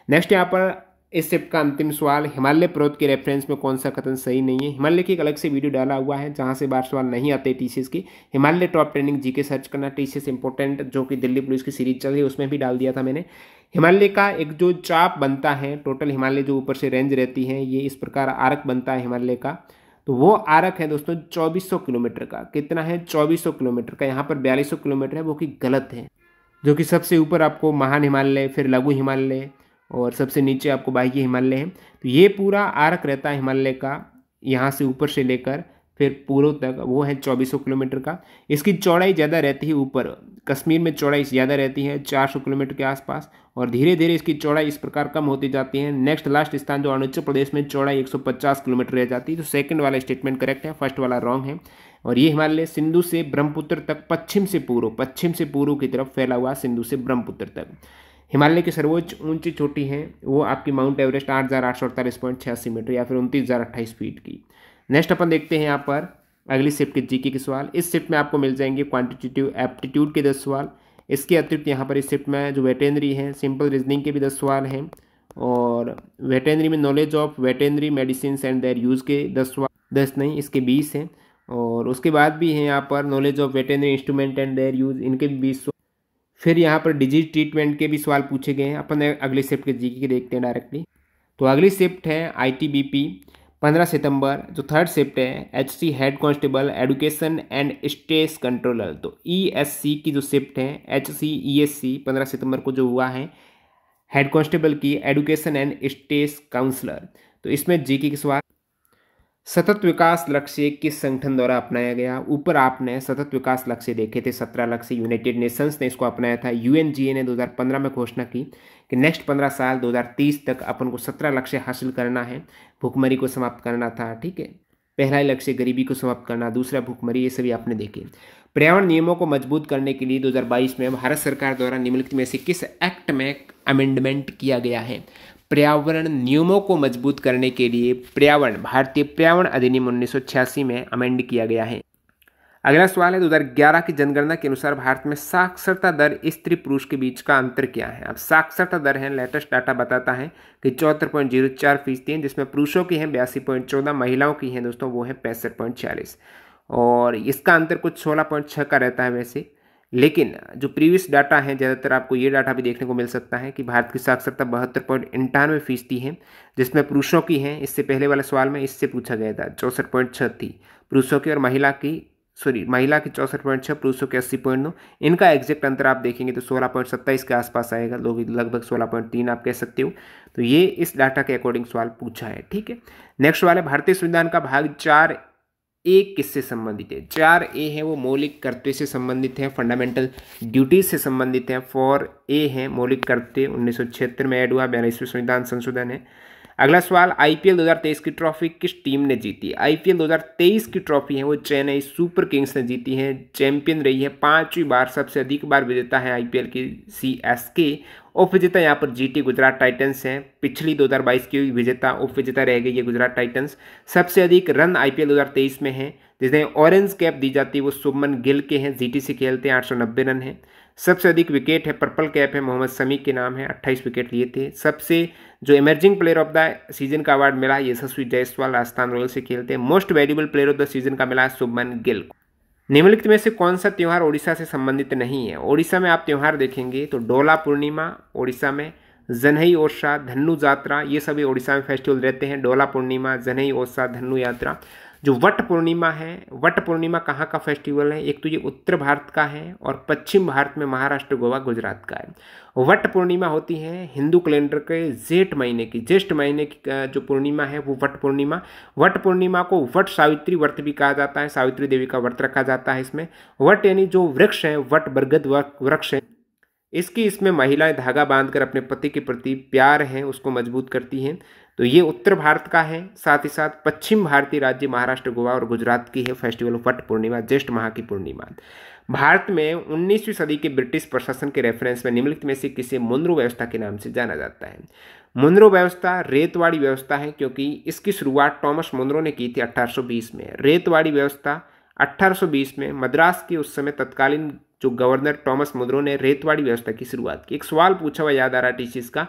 नेक्स्ट यहाँ पर इस सेट का अंतिम सवाल, हिमालय पर्वत के रेफरेंस में कौन सा कथन सही नहीं है। हिमालय की एक अलग से वीडियो डाला हुआ है जहां से बार सवाल नहीं आते टीसीएस की। Himalaya top training GK search करना, टीसीएस इंपॉर्टेंट जो कि दिल्ली पुलिस की सीरीज चल रही है उसमें भी डाल दिया था मैंने। हिमालय का एक जो चाप बनता है, टोटल हिमालय जो ऊपर से रेंज रहती है, ये इस प्रकार आरक बनता है हिमालय का। तो वो आरक है दोस्तों चौबीस सौ किलोमीटर का। कितना है? चौबीस सौ किलोमीटर का। यहाँ पर बयालीस सौ किलोमीटर है, वो कि गलत है। जो कि सबसे ऊपर आपको महान हिमालय, फिर लघु हिमालय और सबसे नीचे आपको बाह्य हिमालय है। तो ये पूरा आरक रहता है हिमालय का, यहाँ से ऊपर से लेकर फिर पूर्व तक, वो है चौबीस सौ किलोमीटर का। इसकी चौड़ाई ज़्यादा रहती है ऊपर, कश्मीर में चौड़ाई ज़्यादा रहती है चार सौ किलोमीटर के आसपास, और धीरे धीरे इसकी चौड़ाई इस प्रकार कम होती जाती है। नेक्स्ट लास्ट स्थान जो अरुणाचल प्रदेश में चौड़ाई एक सौ पचास किलोमीटर रह जाती है। तो सेकंड वाला स्टेटमेंट करेक्ट है, फर्स्ट वाला रॉन्ग है। और ये हिमालय सिंधु से ब्रह्मपुत्र तक, पश्चिम से पूर्व, पश्चिम से पूर्व की तरफ फैला हुआ, सिंधु से ब्रह्मपुत्र तक। हिमालय की सर्वोच्च ऊंची चोटी है वो आपकी माउंट एवरेस्ट आठ हज़ार आठ सौ अड़तालीस पॉइंट छियासी मीटर या फिर उनतीस हज़ार अट्ठाईस फीट की। नेक्स्ट अपन देखते हैं यहाँ पर अगली शिफ्ट के जीके के सवाल। इस शिफ्ट में आपको मिल जाएंगे क्वांटिटेटिव एप्टीट्यूड के दस सवाल। इसके अतिरिक्त यहाँ पर इस शिफ्ट में जो वेटेनरी है, सिंपल रीजनिंग के भी दस सवाल हैं, और वेटेनरी में knowledge of veterinary medicine and their use के दस सवाल, दस नहीं इसके बीस हैं। और उसके बाद भी हैं यहाँ पर knowledge of veterinary instrument and their use, इनके भी बीस। फिर यहाँ पर डिजीज ट्रीटमेंट के भी सवाल पूछे गए हैं। अपन अगली शिफ्ट के जीके के देखते हैं डायरेक्टली। तो अगली शिफ्ट है आईटीबीपी पंद्रह सितंबर, जो थर्ड शिफ्ट है HC head constable education and state controller. तो ईएससी की जो शिफ्ट है, एचसी ईएससी पंद्रह सितंबर को जो हुआ है हेड कांस्टेबल की, एडुकेशन एंड स्टेट काउंसलर। तो इसमें जीके के सवाल, सतत विकास लक्ष्य किस संगठन द्वारा अपनाया गया। ऊपर आपने सतत विकास लक्ष्य देखे थे, सत्रह लक्ष्य, यूनाइटेड नेशंस ने इसको अपनाया था। यूएनजीए ने दो हज़ार पंद्रह में घोषणा की कि नेक्स्ट पंद्रह साल दो हज़ार तीस तक अपन को सत्रह लक्ष्य हासिल करना है। भूखमरी को समाप्त करना था, ठीक है, पहला लक्ष्य गरीबी को समाप्त करना, दूसरा भूखमरी, ये सभी आपने देखे। पर्यावरण नियमों को मजबूत करने के लिए दो हज़ार बाईस में भारत सरकार द्वारा निम्नलिखित में से किस एक्ट में अमेंडमेंट किया गया है। पर्यावरण नियमों को मजबूत करने के लिए पर्यावरण, भारतीय पर्यावरण अधिनियम उन्नीस सौ छियासी में अमेंड किया गया है। अगला सवाल है दो हज़ार ग्यारह की जनगणना के अनुसार भारत में साक्षरता दर स्त्री पुरुष के बीच का अंतर क्या है। अब साक्षरता दर है, लेटेस्ट डाटा बताता है कि चौहत्तर पॉइंट जीरो चार फीसदी है, जिसमें पुरुषों की है बयासी पॉइंट चौदह, महिलाओं की है दोस्तों वो है पैंसठ पॉइंट छियालीस, और इसका अंतर कुछ सोलह पॉइंट छः का रहता है वैसे। लेकिन जो प्रीवियस डाटा है ज़्यादातर आपको ये डाटा भी देखने को मिल सकता है कि भारत की साक्षरता बहत्तर पॉइंट अंठानवे फीसदी है, जिसमें पुरुषों की है, इससे पहले वाले सवाल में इससे पूछा गया था, चौंसठ पॉइंट छः थी पुरुषों की, और महिला की सॉरी महिला की चौंसठ पॉइंट छः, पुरुषों के अस्सी पॉइंट नौ। इनका एग्जैक्ट अंतर आप देखेंगे तो सोलह पॉइंट सत्ताईस के आसपास आएगा, लोग लगभग सोलह पॉइंट तीन आप कह सकते हो। तो ये इस डाटा के अकॉर्डिंग सवाल पूछा है, ठीक है। नेक्स्ट सवाल है भारतीय संविधान का भाग चार ए किससे संबंधित है। चार ए है वो मौलिक कर्तव्य से संबंधित है, फंडामेंटल ड्यूटीज से संबंधित है। फोर ए है मौलिक कर्तव्य, उन्नीस सौ छिहत्तर में ऐड हुआ, बयालीसवें संविधान संशोधन है। अगला सवाल आईपीएल दो हज़ार तेईस की ट्रॉफी किस टीम ने जीती। आईपीएल दो हज़ार तेईस की ट्रॉफी है वो चेन्नई सुपर किंग्स ने जीती है, चैंपियन रही है पांचवी बार, सबसे अधिक बार विजेता है आईपीएल की सीएसके। उप विजेता यहाँ पर जीटी गुजरात टाइटंस हैं, पिछली दो हज़ार बाईस की विजेता उप विजेता रह गई है गुजरात टाइटंस। सबसे अधिक रन आईपीएल दो हज़ार तेईस में है, जिसने ऑरेंज कैप दी जाती है वो शुभमन गिल के हैं, जीटी से खेलते हैं, आठ सौ नब्बे रन है। सबसे अधिक विकेट है, पर्पल कैप है, मोहम्मद शमी के नाम है, अट्ठाईस विकेट लिए थे। सबसे जो emerging player of the season का अवार्ड मिला यशस्वी जायसवाल, राजस्थान रॉयल्स से खेलते हैं। Most valuable player of the season का मिला शुभमन गिल को। निम्नलिखित में से कौन सा त्यौहार ओडिशा से संबंधित नहीं है। ओडिशा में आप त्यौहार देखेंगे तो डोला पूर्णिमा ओडिशा में, जन्हई ओरसा, धन्नू यात्रा, ये सभी ओडिशा में फेस्टिवल रहते हैं। डोला पूर्णिमा, जन्हई ओरसा, धन्नू यात्रा। जो वट पूर्णिमा है, वट पूर्णिमा कहाँ का फेस्टिवल है, एक तो ये उत्तर भारत का है और पश्चिम भारत में महाराष्ट्र, गोवा, गुजरात का है। वट पूर्णिमा होती है हिंदू कैलेंडर के जेठ महीने की, ज्येष्ठ महीने की जो पूर्णिमा है वो वट पूर्णिमा। वट पूर्णिमा को वट सावित्री व्रत भी कहा जाता है, सावित्री देवी का व्रत रखा जाता है इसमें। वट यानी जो वृक्ष है, वट बरगद वृक्ष है, इसकी इसमें महिलाएं धागा बांधकर अपने पति के प्रति प्यार है उसको मजबूत करती हैं। तो ये उत्तर भारत का है, साथ ही साथ पश्चिम भारतीय राज्य महाराष्ट्र, गोवा और गुजरात की है फेस्टिवल ऑफ वट पूर्णिमा, ज्येष्ठ माह की पूर्णिमा। भारत में उन्नीसवीं सदी के ब्रिटिश प्रशासन के रेफरेंस में निम्नलिखित में से किसे मुनरो व्यवस्था के नाम से जाना जाता है? मुनरो व्यवस्था रेतवाड़ी व्यवस्था है क्योंकि इसकी शुरुआत टॉमस मुनरो ने की थी अठारह सौ बीस में। रेतवाड़ी व्यवस्था अठारह सौ बीस में मद्रास के उस समय तत्कालीन जो गवर्नर टॉमस मुनरो ने रेतवाड़ी व्यवस्था की शुरुआत की। एक सवाल पूछा हुआ याद आ रहा है टीसीएस का,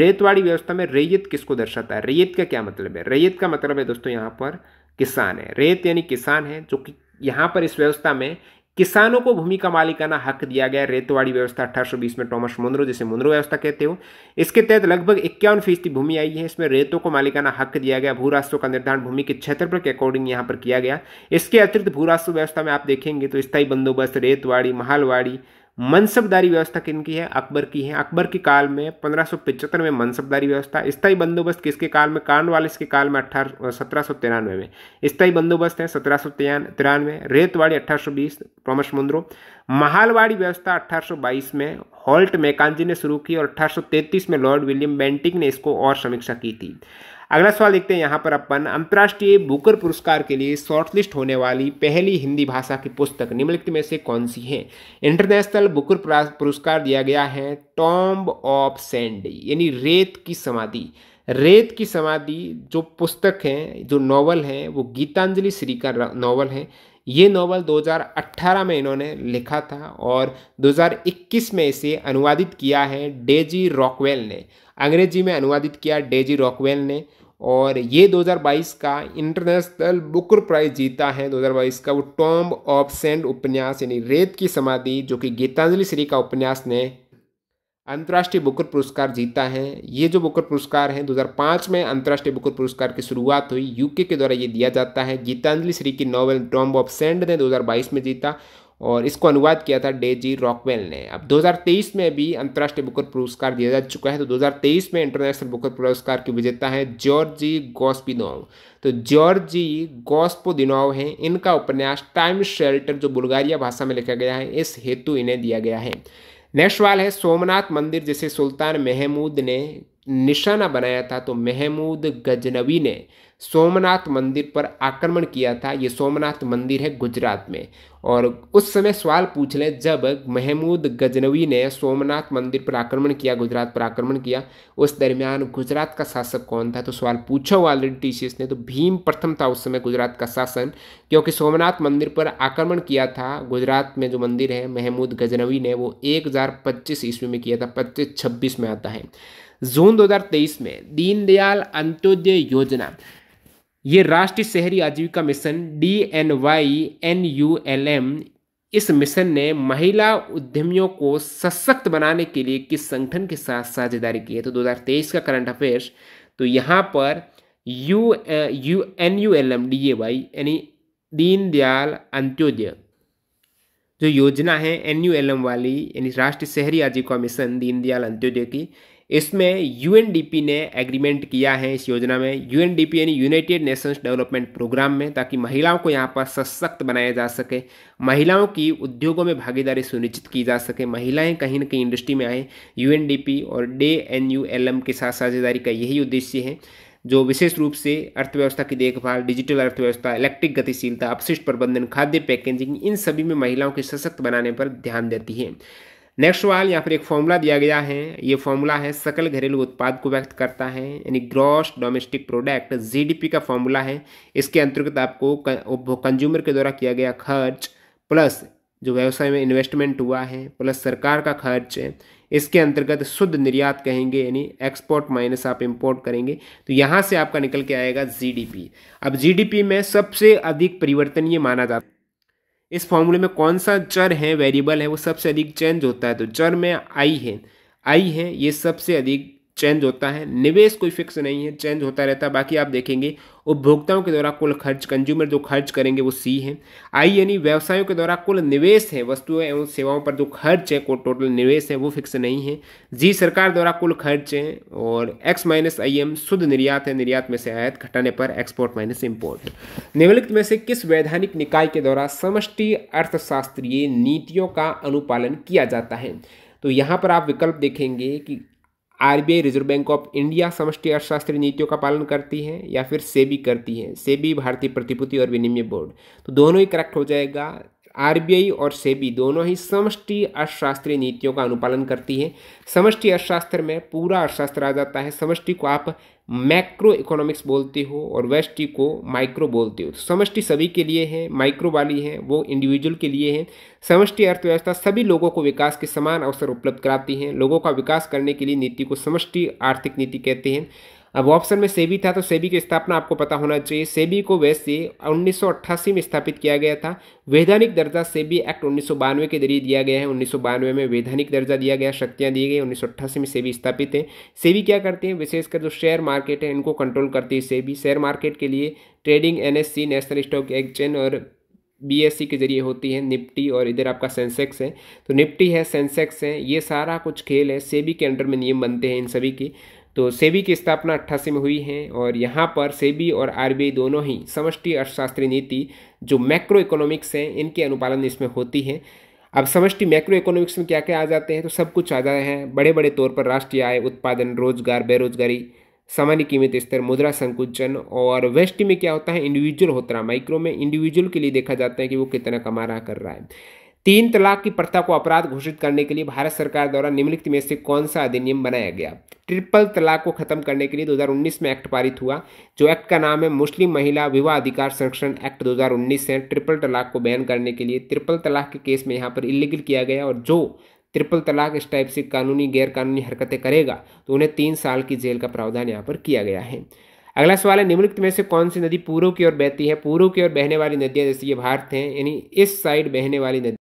रेतवाड़ी व्यवस्था में रैयत किसको दर्शाता है? रैयत का क्या मतलब है? रैयत का मतलब है दोस्तों यहाँ पर किसान है। रेत यानी किसान है, जो कि यहाँ पर इस व्यवस्था में किसानों को भूमि का मालिकाना हक दिया गया। रेतवाड़ी व्यवस्था अठारह सौ बीस में टॉमस मुनरो, जिसे मुनरो व्यवस्था कहते हो, इसके तहत लगभग इक्यावन फीसदी भूमि आई है। इसमें रेतों को मालिकाना हक दिया गया। भू रास्तों का निर्धारण भूमि के क्षेत्रफल के अकॉर्डिंग यहाँ पर किया गया। इसके अतिरिक्त भू रास्तों व्यवस्था में आप देखेंगे तो स्थायी बंदोबस्त, रेतवाड़ी, महालवाड़ी, मनसबदारी व्यवस्था किनकी है? अकबर की है। अकबर के काल में पंद्रह सौ पचहत्तर में मनसबदारी व्यवस्था। स्थायी बंदोबस्त किसके काल में? कार्नवालिस के काल में अठारह सत्रह सौ तिरानवे में स्थायी बंदोबस्त है, सत्रह सौ तिरानवे। रेतवाड़ी अठारह सौ बीस टॉमस मुनरो। महालवाड़ी व्यवस्था अठारह सौ बाईस में हॉल्ट मैकांजी ने शुरू की और अठारह सौ तैंतीस में लॉर्ड विलियम बेंटिक ने इसको और समीक्षा की थी। अगला सवाल देखते हैं यहाँ पर अपन। अंतर्राष्ट्रीय बुकर पुरस्कार के लिए शॉर्टलिस्ट होने वाली पहली हिंदी भाषा की पुस्तक निम्नलिखित में से कौन सी है? इंटरनेशनल बुकर पुरस्कार दिया गया है टॉम्ब ऑफ सैंड, यानी रेत की समाधि। रेत की समाधि जो पुस्तक है, जो नॉवल है, वो गीतांजलि श्री का नॉवल है। ये नॉवल दो हज़ार अठारह में इन्होंने लिखा था और दो हज़ार इक्कीस में इसे अनुवादित किया है डेजी रॉकवेल ने। अंग्रेजी में अनुवादित किया डेजी रॉकवेल ने और ये दो हज़ार बाईस का इंटरनेशनल बुकर प्राइज जीता है। दो हज़ार बाईस का वो टॉम्ब ऑफ सैंड उपन्यास यानी रेत की समाधि, जो कि गीतांजलि श्री का उपन्यास ने अंतर्राष्ट्रीय बुकर पुरस्कार जीता है। ये जो बुकर पुरस्कार है दो हज़ार पाँच में अंतर्राष्ट्रीय बुकर पुरस्कार की शुरुआत हुई, यूके के द्वारा ये दिया जाता है। गीतांजलि श्री की नॉवेल टॉम्ब ऑफ सैंड ने दो हज़ार बाईस में जीता और इसको अनुवाद किया था डेजी रॉकवेल ने। अब दो हज़ार तेईस में भी अंतर्राष्ट्रीय बुकर पुरस्कार दिया जा चुका है, तो दो हज़ार तेईस में इंटरनेशनल बुकर पुरस्कार के विजेता है जॉर्जी गोस्पिनोव। तो जॉर्जी गोस्पोदिनोव हैं, इनका उपन्यास टाइम शेल्टर जो बुल्गारिया भाषा में लिखा गया है, इस हेतु इन्हें दिया गया है। नेक्स्ट सवाल है, सोमनाथ मंदिर जिसे सुल्तान महमूद ने निशाना बनाया था, तो महमूद गजनवी ने सोमनाथ मंदिर पर आक्रमण किया था। ये सोमनाथ मंदिर है गुजरात में और उस समय सवाल पूछ लें जब महमूद गजनवी ने सोमनाथ मंदिर पर आक्रमण किया, गुजरात पर आक्रमण किया, उस दरमियान गुजरात का शासक कौन था? तो सवाल पूछा हुआ ऑलरेडी टीसीएस ने, तो भीम प्रथम था उस समय गुजरात का शासन, क्योंकि सोमनाथ मंदिर पर आक्रमण किया था गुजरात में जो मंदिर है महमूद गजनवी ने, वो एक हज़ार पच्चीस ईस्वी में किया था, पच्चीस छब्बीस में आता है। जून दो हज़ार तेईस में दीनदयाल अंत्योदय योजना, ये राष्ट्रीय शहरी आजीविका mission D N Y N U L M, इस मिशन ने महिला उद्यमियों को सशक्त बनाने के लिए किस संगठन के साथ साझेदारी की है? तो दो हज़ार तेईस का करंट अफेयर्स, तो यहाँ पर U U N U L M D A Y यानी दीनदयाल अंत्योदय जो योजना है एन यू एल एम वाली, यानी राष्ट्रीय शहरी आजीविका मिशन दीनदयाल अंत्योदय की, इसमें यूएनडीपी ने एग्रीमेंट किया है इस योजना में, यूएनडीपी यानी यूनाइटेड नेशंस डेवलपमेंट प्रोग्राम में, ताकि महिलाओं को यहाँ पर सशक्त बनाया जा सके, महिलाओं की उद्योगों में भागीदारी सुनिश्चित की जा सके, महिलाएं कहीं न कहीं इंडस्ट्री में आए। यूएनडीपी और D N U L M के साथ साझेदारी का यही उद्देश्य है, जो विशेष रूप से अर्थव्यवस्था की देखभाल, डिजिटल अर्थव्यवस्था, इलेक्ट्रिक गतिशीलता, अपशिष्ट प्रबंधन, खाद्य पैकेजिंग, इन सभी में महिलाओं के सशक्त बनाने पर ध्यान देती है। नेक्स्ट सवाल, यहाँ पर एक फॉर्मूला दिया गया है, ये फॉर्मूला है सकल घरेलू उत्पाद को व्यक्त करता है, यानी ग्रॉस डोमेस्टिक प्रोडक्ट, जीडीपी का फॉर्मूला है। इसके अंतर्गत आपको कंज्यूमर के द्वारा किया गया खर्च प्लस जो व्यवसाय में इन्वेस्टमेंट हुआ है प्लस सरकार का खर्च है, इसके अंतर्गत शुद्ध निर्यात कहेंगे, यानी एक्सपोर्ट माइनस आप इंपोर्ट करेंगे, तो यहाँ से आपका निकल के आएगा जीडीपी। अब जीडीपी में सबसे अधिक परिवर्तनीय माना जाता है, इस फॉर्मूले में कौन सा चर है, वेरिएबल है, वो सबसे अधिक चेंज होता है? तो चर में आई है, आई है ये सबसे अधिक चेंज होता है। निवेश कोई फिक्स नहीं है, चेंज होता रहता है। बाकी आप देखेंगे उपभोक्ताओं के द्वारा कुल खर्च, कंज्यूमर जो खर्च करेंगे वो सी है। आई यानी व्यवसायों के द्वारा कुल निवेश है, वस्तुओं एवं सेवाओं पर जो खर्च है, को टोटल निवेश है, वो फिक्स नहीं है। जी सरकार द्वारा कुल खर्च है और एक्स माइनस आई एम शुद्ध निर्यात है, निर्यात में से आयात घटाने पर एक्सपोर्ट माइनस इम्पोर्ट। निम्नलिखित में से किस वैधानिक निकाय के द्वारा समष्टि अर्थशास्त्रीय नीतियों का अनुपालन किया जाता है? तो यहाँ पर आप विकल्प देखेंगे कि RBI reserve bank of India समष्टि अर्थशास्त्रीय नीतियों का पालन करती है या फिर सेबी करती है, सेबी भारतीय प्रतिभूति और विनिमय बोर्ड, तो दोनों ही करेक्ट हो जाएगा। आरबीआई और सेबी दोनों ही समष्टि अर्थशास्त्रीय नीतियों का अनुपालन करती है। समष्टि अर्थशास्त्र में पूरा अर्थशास्त्र आ जाता है। समष्टि को आप मैक्रो इकोनॉमिक्स बोलते हो और वेस्टी को माइक्रो बोलते हो। समष्टि सभी के लिए है, माइक्रो वाली है वो इंडिविजुअल के लिए है। समष्टि अर्थव्यवस्था सभी लोगों को विकास के समान अवसर उपलब्ध कराती है। लोगों का विकास करने के लिए नीति को समष्टि आर्थिक नीति कहते हैं। अब ऑप्शन में सेबी था तो सेबी की स्थापना आपको पता होना चाहिए। सेबी को वैसे उन्नीस सौ अट्ठासी में स्थापित किया गया था। वैधानिक दर्जा सेबी एक्ट उन्नीस सौ बानवे के जरिए दिया गया है। उन्नीस सौ बानवे में वैधानिक दर्जा दिया गया, शक्तियाँ दी गई। उन्नीस सौ अट्ठासी में सेबी स्थापित है। सेबी क्या करती है, विशेषकर जो शेयर मार्केट है इनको कंट्रोल करती है सेबी। शेयर मार्केट के लिए trading NSC national stock exchange और बीएससी के जरिए होती है। निफ्टी और इधर आपका सेंसेक्स है, तो निफ्टी है, सेंसेक्स है, ये सारा कुछ खेल है। सेबी के अंडर में नियम बनते हैं इन सभी की। तो सेबी की स्थापना अट्ठासी में हुई है और यहाँ पर सेबी और आरबीआई दोनों ही समष्टि अर्थशास्त्रीय नीति जो मैक्रो इकोनॉमिक्स हैं इनके अनुपालन इसमें होती है। अब समष्टि मैक्रो इकोनॉमिक्स में क्या क्या आ जाते हैं, तो सब कुछ आ जाए हैं बड़े बड़े तौर पर। राष्ट्रीय आय, उत्पादन, रोजगार, बेरोजगारी, सामान्य कीमत स्तर, मुद्रा संकुचन। और वेस्ट में क्या होता है, इंडिविजुअल होता है। माइक्रो में इंडिविजुअल के लिए देखा जाता है कि वो कितना कमा रहा कर रहा है। तीन तलाक की प्रथा को अपराध घोषित करने के लिए भारत सरकार द्वारा निम्नलिखित में से कौन सा अधिनियम बनाया गया। ट्रिपल तलाक को खत्म करने के लिए दो हज़ार उन्नीस में एक्ट पारित हुआ, जो एक्ट का नाम है मुस्लिम महिला विवाह अधिकार संरक्षण एक्ट दो हज़ार उन्नीस है। ट्रिपल तलाक को बैन करने के लिए ट्रिपल तलाक के केस में यहाँ पर इलीगल किया गया और जो ट्रिपल तलाक इस टाइप से कानूनी गैर कानूनी हरकतें करेगा तो उन्हें तीन साल की जेल का प्रावधान यहाँ पर किया गया है। अगला सवाल है, निम्नलिखित में से कौन सी नदी पूर्व की ओर बहती है। पूर्व की ओर बहने वाली नदियाँ जैसे ये भारत हैं, यानी इस साइड बहने वाली नदी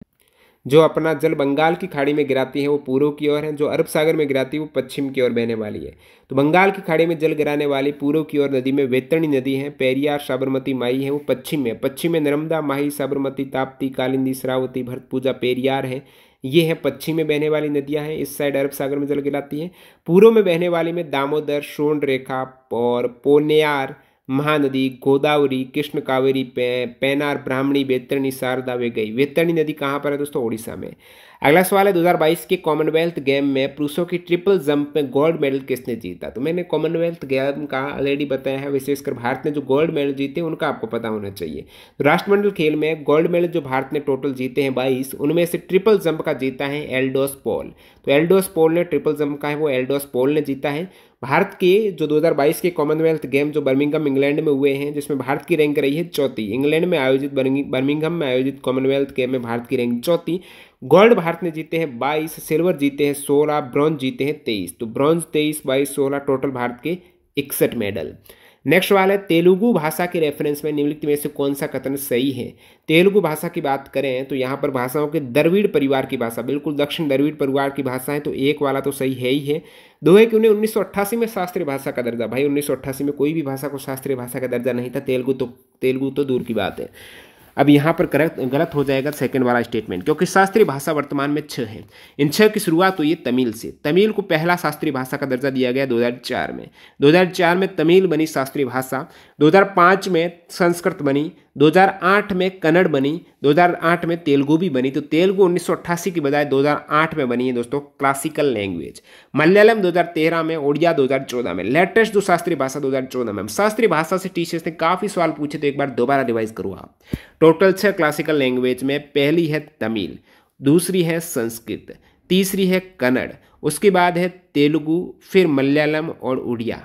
जो अपना जल बंगाल की खाड़ी में गिराती है वो पूर्व की ओर है। जो अरब सागर में गिराती है वो पश्चिम की ओर बहने वाली है। तो बंगाल की खाड़ी में जल गिराने वाली पूर्व की ओर नदी में वेतरणी नदी है। पेरियार, साबरमती, माई है वो पश्चिम में। पश्चिम में नर्मदा, माही, साबरमती, ताप्ती, कालिंदी, श्रावती, भरतपूजा, पेरियार है, ये है पश्चिम में बहने वाली नदियां हैं। इस साइड अरब सागर में जल गिराती है। पूर्व में बहने वाली में दामोदर, सोन रेखा और पोन्नयार महानदी, गोदावरी, कृष्ण कावेरी, पेनार, ब्राह्मणी, वेतरणी, शारदा वे गई। वेतरणी नदी कहाँ पर है दोस्तों, ओडिशा में। अगला सवाल है, दो हज़ार बाईस के कॉमनवेल्थ गेम में पुरुषों की ट्रिपल जंप में गोल्ड मेडल किसने जीता। तो मैंने कॉमनवेल्थ गेम का ऑलरेडी बताया है, विशेषकर भारत ने जो गोल्ड मेडल जीते उनका आपको पता होना चाहिए। तो राष्ट्रमंडल खेल में गोल्ड मेडल जो भारत ने टोटल जीते हैं बाईस, उनमें से ट्रिपल जंप का जीता है एल्डोस पॉल। तो एल्डोस पॉल ने ट्रिपल जंप का है वो एल्डोस पॉल ने जीता है। भारत के जो दो हज़ार बाईस के कॉमनवेल्थ गेम जो बर्मिंघम इंग्लैंड में हुए हैं, जिसमें भारत की रैंक रही है चौथी। इंग्लैंड में आयोजित बर्मिंघम में आयोजित कॉमनवेल्थ गेम में भारत की रैंक चौथी। गोल्ड भारत ने जीते हैं बाईस, सिल्वर जीते हैं सोलह, ब्रॉन्ज जीते हैं तेईस। तो ब्रॉन्ज तेईस, बाईस, सोलह, टोटल भारत के इकसठ मेडल। नेक्स्ट वाला है, तेलुगु भाषा के रेफरेंस में निम्नलिखित में से कौन सा कथन सही है। तेलुगु भाषा की बात करें तो यहाँ पर भाषाओं के द्रविड़ परिवार की भाषा, बिल्कुल दक्षिण द्रविड़ परिवार की भाषा है, तो एक वाला तो सही है ही है। दो है कि उन्हें उन्नीस सौ अट्ठासी में शास्त्रीय भाषा का दर्जा, भाई उन्नीस सौ अट्ठासी में कोई भी भाषा को शास्त्रीय भाषा का दर्जा नहीं था। तेलुगु तो तेलुगु तो दूर की बात है। अब यहाँ पर करेक्ट गलत हो जाएगा सेकंड वाला स्टेटमेंट, क्योंकि शास्त्रीय भाषा वर्तमान में छः है। इन छः की शुरुआत हुई है तमिल से। तमिल को पहला शास्त्रीय भाषा का दर्जा दिया गया दो हज़ार चार में। दो हज़ार चार में तमिल बनी शास्त्रीय भाषा। दो हज़ार पाँच में संस्कृत बनी। दो हज़ार आठ में कन्नड़ बनी। दो हज़ार आठ में तेलुगु भी बनी। तो तेलुगु उन्नीस सौ अट्ठासी की बजाय दो हज़ार आठ में बनी है दोस्तों क्लासिकल लैंग्वेज। मलयालम दो हज़ार तेरह में, ओडिया दो हज़ार चौदह में, लेटेस्ट जो शास्त्रीय भाषा दो हज़ार चौदह में। शास्त्रीय भाषा से टीसीएस ने काफ़ी सवाल पूछे, तो एक बार दोबारा रिवाइज करो आप। टोटल छः क्लासिकल लैंग्वेज में, पहली है तमिल, दूसरी है संस्कृत, तीसरी है कन्नड़, उसके बाद है तेलुगु, फिर मलयालम और उड़िया।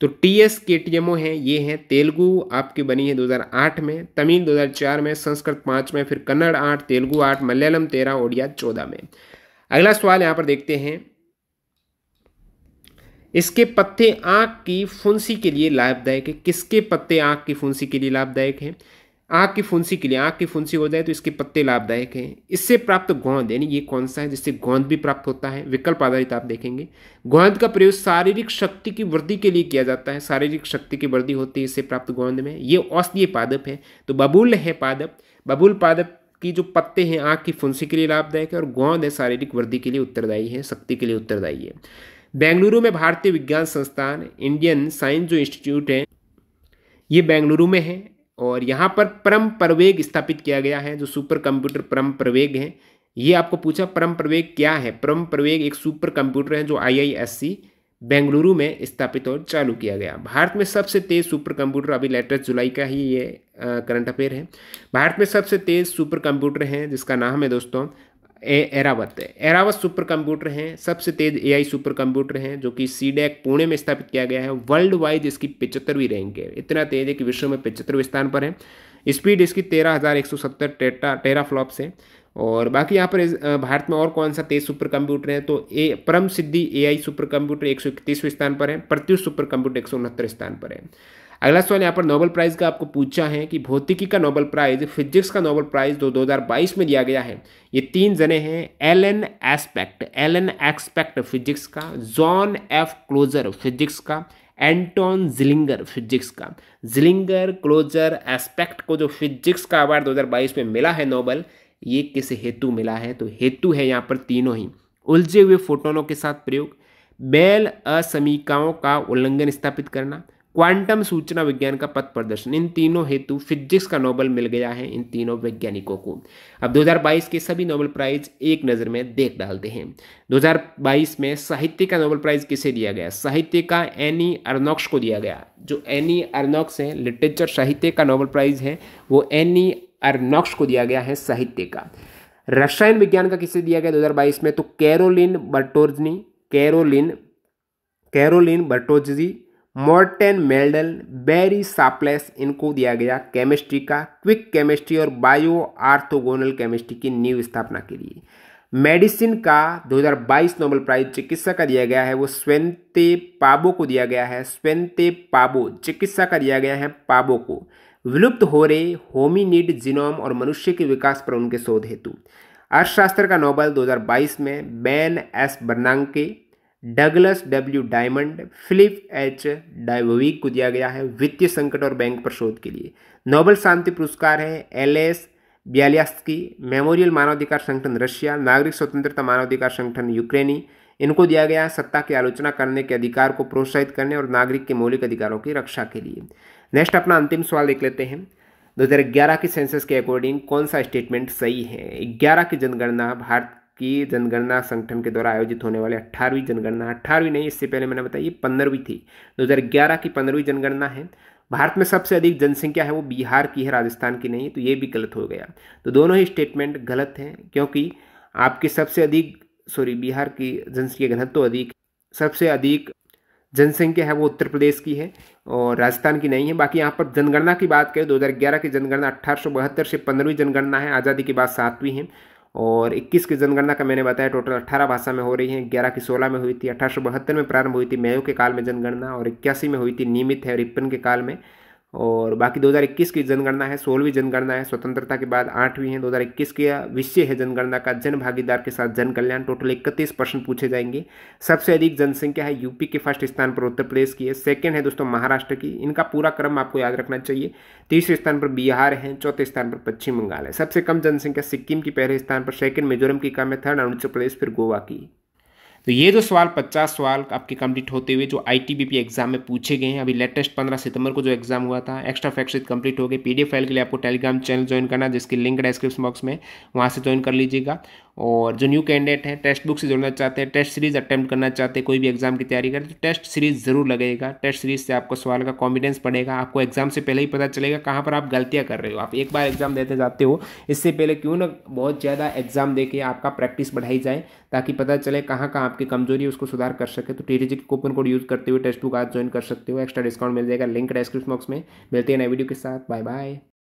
तो T S K T M O हैं ये हैं। तेलुगु आपकी बनी है दो हज़ार आठ में, तमिल दो हज़ार चार में, संस्कृत पाँच में, फिर कन्नड़ आठ, तेलुगु आठ, मलयालम तेरह, ओडिया चौदह में। अगला सवाल यहाँ पर देखते हैं, इसके पत्ते आँख की फुंसी के लिए लाभदायक है। किसके पत्ते आँख की फुंसी के लिए लाभदायक है। आँख की फुंसी के लिए, आँख की फुंसी हो जाए तो इसके पत्ते लाभदायक हैं। इससे प्राप्त गोंद, यानी ये कौन सा है जिससे गोंद भी प्राप्त होता है। विकल्प आधारित आप देखेंगे। गोंद का प्रयोग शारीरिक शक्ति की वृद्धि के लिए किया जाता है। शारीरिक शक्ति की वृद्धि होती है इससे प्राप्त गोंद में। ये औषधीय पादप है। तो बबूल है पादप, बबूल पादप की जो पत्ते हैं आँख की फुंसी के लिए लाभदायक है और गोंद है शारीरिक वृद्धि के लिए उत्तरदायी है, शक्ति के लिए उत्तरदायी है। बेंगलुरु में भारतीय विज्ञान संस्थान इंडियन साइंस जो इंस्टीट्यूट है ये बेंगलुरु में है और यहाँ पर परम प्रवेग स्थापित किया गया है, जो सुपर कंप्यूटर परम प्रवेग है। ये आपको पूछा परम प्रवेग क्या है। परम प्रवेग एक सुपर कंप्यूटर है जो आईआईएससी बेंगलुरु में स्थापित और चालू किया गया। भारत में सबसे तेज सुपर कंप्यूटर, अभी लेटेस्ट जुलाई का ही ये करंट अफेयर है, भारत में सबसे तेज सुपर कंप्यूटर हैं जिसका नाम है दोस्तों एरावत। एरावत सुपर कंप्यूटर हैं, सबसे तेज एआई सुपर कंप्यूटर हैं जो कि सीडेक पुणे में स्थापित किया गया है। वर्ल्ड वाइड इसकी पिचहत्तरवीं रैंक है, इतना तेज है कि विश्व में पिचहत्तरवें स्थान पर है। स्पीड इसकी तेरह हज़ार एक सौ सत्तर टेटा टेरा फ्लॉप्स है। और बाकी यहाँ पर भारत में और कौन सा तेज सुपर कंप्यूटर है तो ए परम सिद्धि एआई सुपर कंप्यूटर एक सौ इकतीसवें स्थान पर है, प्रत्युष सुपर कंप्यूटर एक सौ उनहत्तर स्थान पर है। अगला सवाल यहाँ पर नोबेल प्राइज़ का आपको पूछा है कि भौतिकी का नोबेल प्राइज़, फिजिक्स का नोबेल प्राइज़ जो दो हज़ार बाईस में दिया गया है, ये तीन जने हैं, Alain Aspect Alain expect physics का, जॉन एफ क्लोजर फिजिक्स का, एंटोन ज़ेलिंगर फिजिक्स का। ज़ेलिंगर, क्लोजर, एस्पेक्ट को जो फिजिक्स का अवार्ड दो हज़ार बाईस में मिला है नोबेल, ये किस हेतु मिला है तो हेतु है यहाँ पर तीनों ही उलझे हुए फोटोनों के साथ प्रयोग, बेल असमीकाओं का उल्लंघन स्थापित करना, क्वांटम सूचना विज्ञान का पथ प्रदर्शन। इन तीनों हेतु फिजिक्स का नोबेल मिल गया है इन तीनों वैज्ञानिकों को। अब दो हज़ार बाईस के सभी नोबेल प्राइज़ एक नज़र में देख डालते हैं। दो हज़ार बाईस में साहित्य का नोबेल प्राइज़ किसे दिया गया? साहित्य का एनी अर्नॉक्स को दिया गया। जो एनी अर्नॉक्स है, लिटरेचर साहित्य का नोबेल प्राइज़ है, वो एनी अर्नॉक्स को दिया गया है साहित्य का। रसायन विज्ञान का किसे दिया गया दो हज़ार बाईस में तो Carolyn Bertozzi Carolyn Carolyn Bertozzi, Morten Meldal, Barry Sharpless, इनको दिया गया केमिस्ट्री का, क्विक केमिस्ट्री और बायो आर्थोगोनल केमिस्ट्री की नींव स्थापना के लिए। मेडिसिन का दो हज़ार बाईस नोबेल प्राइज चिकित्सा का दिया गया है, वो स्वंते पाबो को दिया गया है। स्वंते पाबो चिकित्सा का दिया गया है पाबो को, विलुप्त हो रहे होमिनिड जीनोम और मनुष्य के विकास पर उनके शोध हेतु। अर्थशास्त्र का नोबेल दो हज़ार बाईस में Ben S Bernanke, Douglas W Diamond, Philip H Dybvig को दिया गया है वित्तीय संकट और बैंक पर शोध के लिए। नोबेल शांति पुरस्कार है एल एस ब्यालियास्की, मेमोरियल मानवाधिकार संगठन रशिया, नागरिक स्वतंत्रता मानवाधिकार संगठन यूक्रेनी, इनको दिया गया सत्ता की आलोचना करने के अधिकार को प्रोत्साहित करने और नागरिक के मौलिक अधिकारों की रक्षा के लिए। नेक्स्ट अपना अंतिम सवाल देख लेते हैं। दो हज़ार ग्यारह की सेंसस के अकॉर्डिंग कौन सा स्टेटमेंट सही है? ग्यारह की जनगणना, भारत की जनगणना संगठन के द्वारा आयोजित होने वाले अट्ठारहवीं जनगणना, अट्ठारहवीं नहीं, इससे पहले मैंने बताया पंद्रहवीं थी, दो हज़ार ग्यारह की पंद्रहवीं जनगणना है। भारत में सबसे अधिक जनसंख्या है वो बिहार की है, राजस्थान की नहीं, तो ये भी गलत हो गया। तो दोनों ही स्टेटमेंट गलत हैं क्योंकि आपकी सबसे अधिक सॉरी बिहार की जनसंख्या घनत्व अधिक, सबसे अधिक जनसंख्या है वो उत्तर प्रदेश की है और राजस्थान की नहीं है। बाकी यहाँ पर जनगणना की बात करें, दो हज़ार ग्यारह की जनगणना अट्ठारह सौ बहत्तर से पंद्रहवीं जनगणना है, आज़ादी के बाद सातवीं है। और इक्कीस की जनगणना का मैंने बताया टोटल अट्ठारह भाषा में हो रही है, ग्यारह की सोलह में हुई थी, अठारह सौ बहत्तर में प्रारंभ हुई थी मेयो के काल में जनगणना, और इक्यासी में हुई थी नियमित है रिपन के काल में। और बाकी दो हज़ार इक्कीस की जनगणना है सोलहवीं जनगणना है, स्वतंत्रता के बाद आठवीं है। दो हज़ार इक्कीस की विषय है जनगणना का जन भागीदार के साथ जन कल्याण, टोटल इकतीस प्रश्न पूछे जाएंगे। सबसे अधिक जनसंख्या है यूपी के फर्स्ट स्थान पर उत्तर प्रदेश की है, सेकंड है दोस्तों महाराष्ट्र की, इनका पूरा क्रम आपको याद रखना चाहिए। तीसरे स्थान पर बिहार है, चौथे स्थान पर पश्चिम बंगाल है। सबसे कम जनसंख्या सिक्किम की पहले स्थान पर, सेकेंड मिजोरम की कम है, थर्ड अरुणाचल प्रदेश, फिर गोवा की। तो ये जो सवाल पचास सवाल आपके कंप्लीट होते हुए जो आईटीबीपी एग्जाम में पूछे गए हैं, अभी लेटेस्ट पंद्रह सितंबर को जो एग्जाम हुआ था, एक्स्ट्रा फैक्ट शीट कंप्लीट हो गए। पीडीएफ फाइल के लिए आपको टेलीग्राम चैनल ज्वाइन करना, जिसकी लिंक डिस्क्रिप्शन बॉक्स में, वहाँ से ज्वाइन कर लीजिएगा। और जो न्यू कैंडिडेट हैं टेस्ट बुक से जुड़ना चाहते हैं, टेस्ट सीरीज अटैम्प्ट करना चाहते हैं, कोई भी एग्जाम की तैयारी करें तो टेस्ट सीरीज जरूर लगेगा। टेस्ट सीरीज से आपको सवाल का कॉन्फिडेंस बढ़ेगा, आपको एग्जाम से पहले ही पता चलेगा कहाँ पर आप गलतियाँ कर रहे हो। आप एक बार एग्जाम देते जाते हो, इससे पहले क्यों ना बहुत ज़्यादा एग्जाम देके आपका प्रैक्टिस बढ़ाई जाए ताकि पता चले कहाँ कहाँ आपकी कमजोरी है, उसको सुधार कर सके। तो टीटीजी के कूपन कोड यूज़ करते हुए टेस्ट बुक आज ज्वाइन कर सकते हो, एक्स्ट्रा डिस्काउंट मिल जाएगा। लिंक डिस्क्रिप्शन बॉक्स में। मिलते हैं नए वीडियो के साथ, बाय बाय।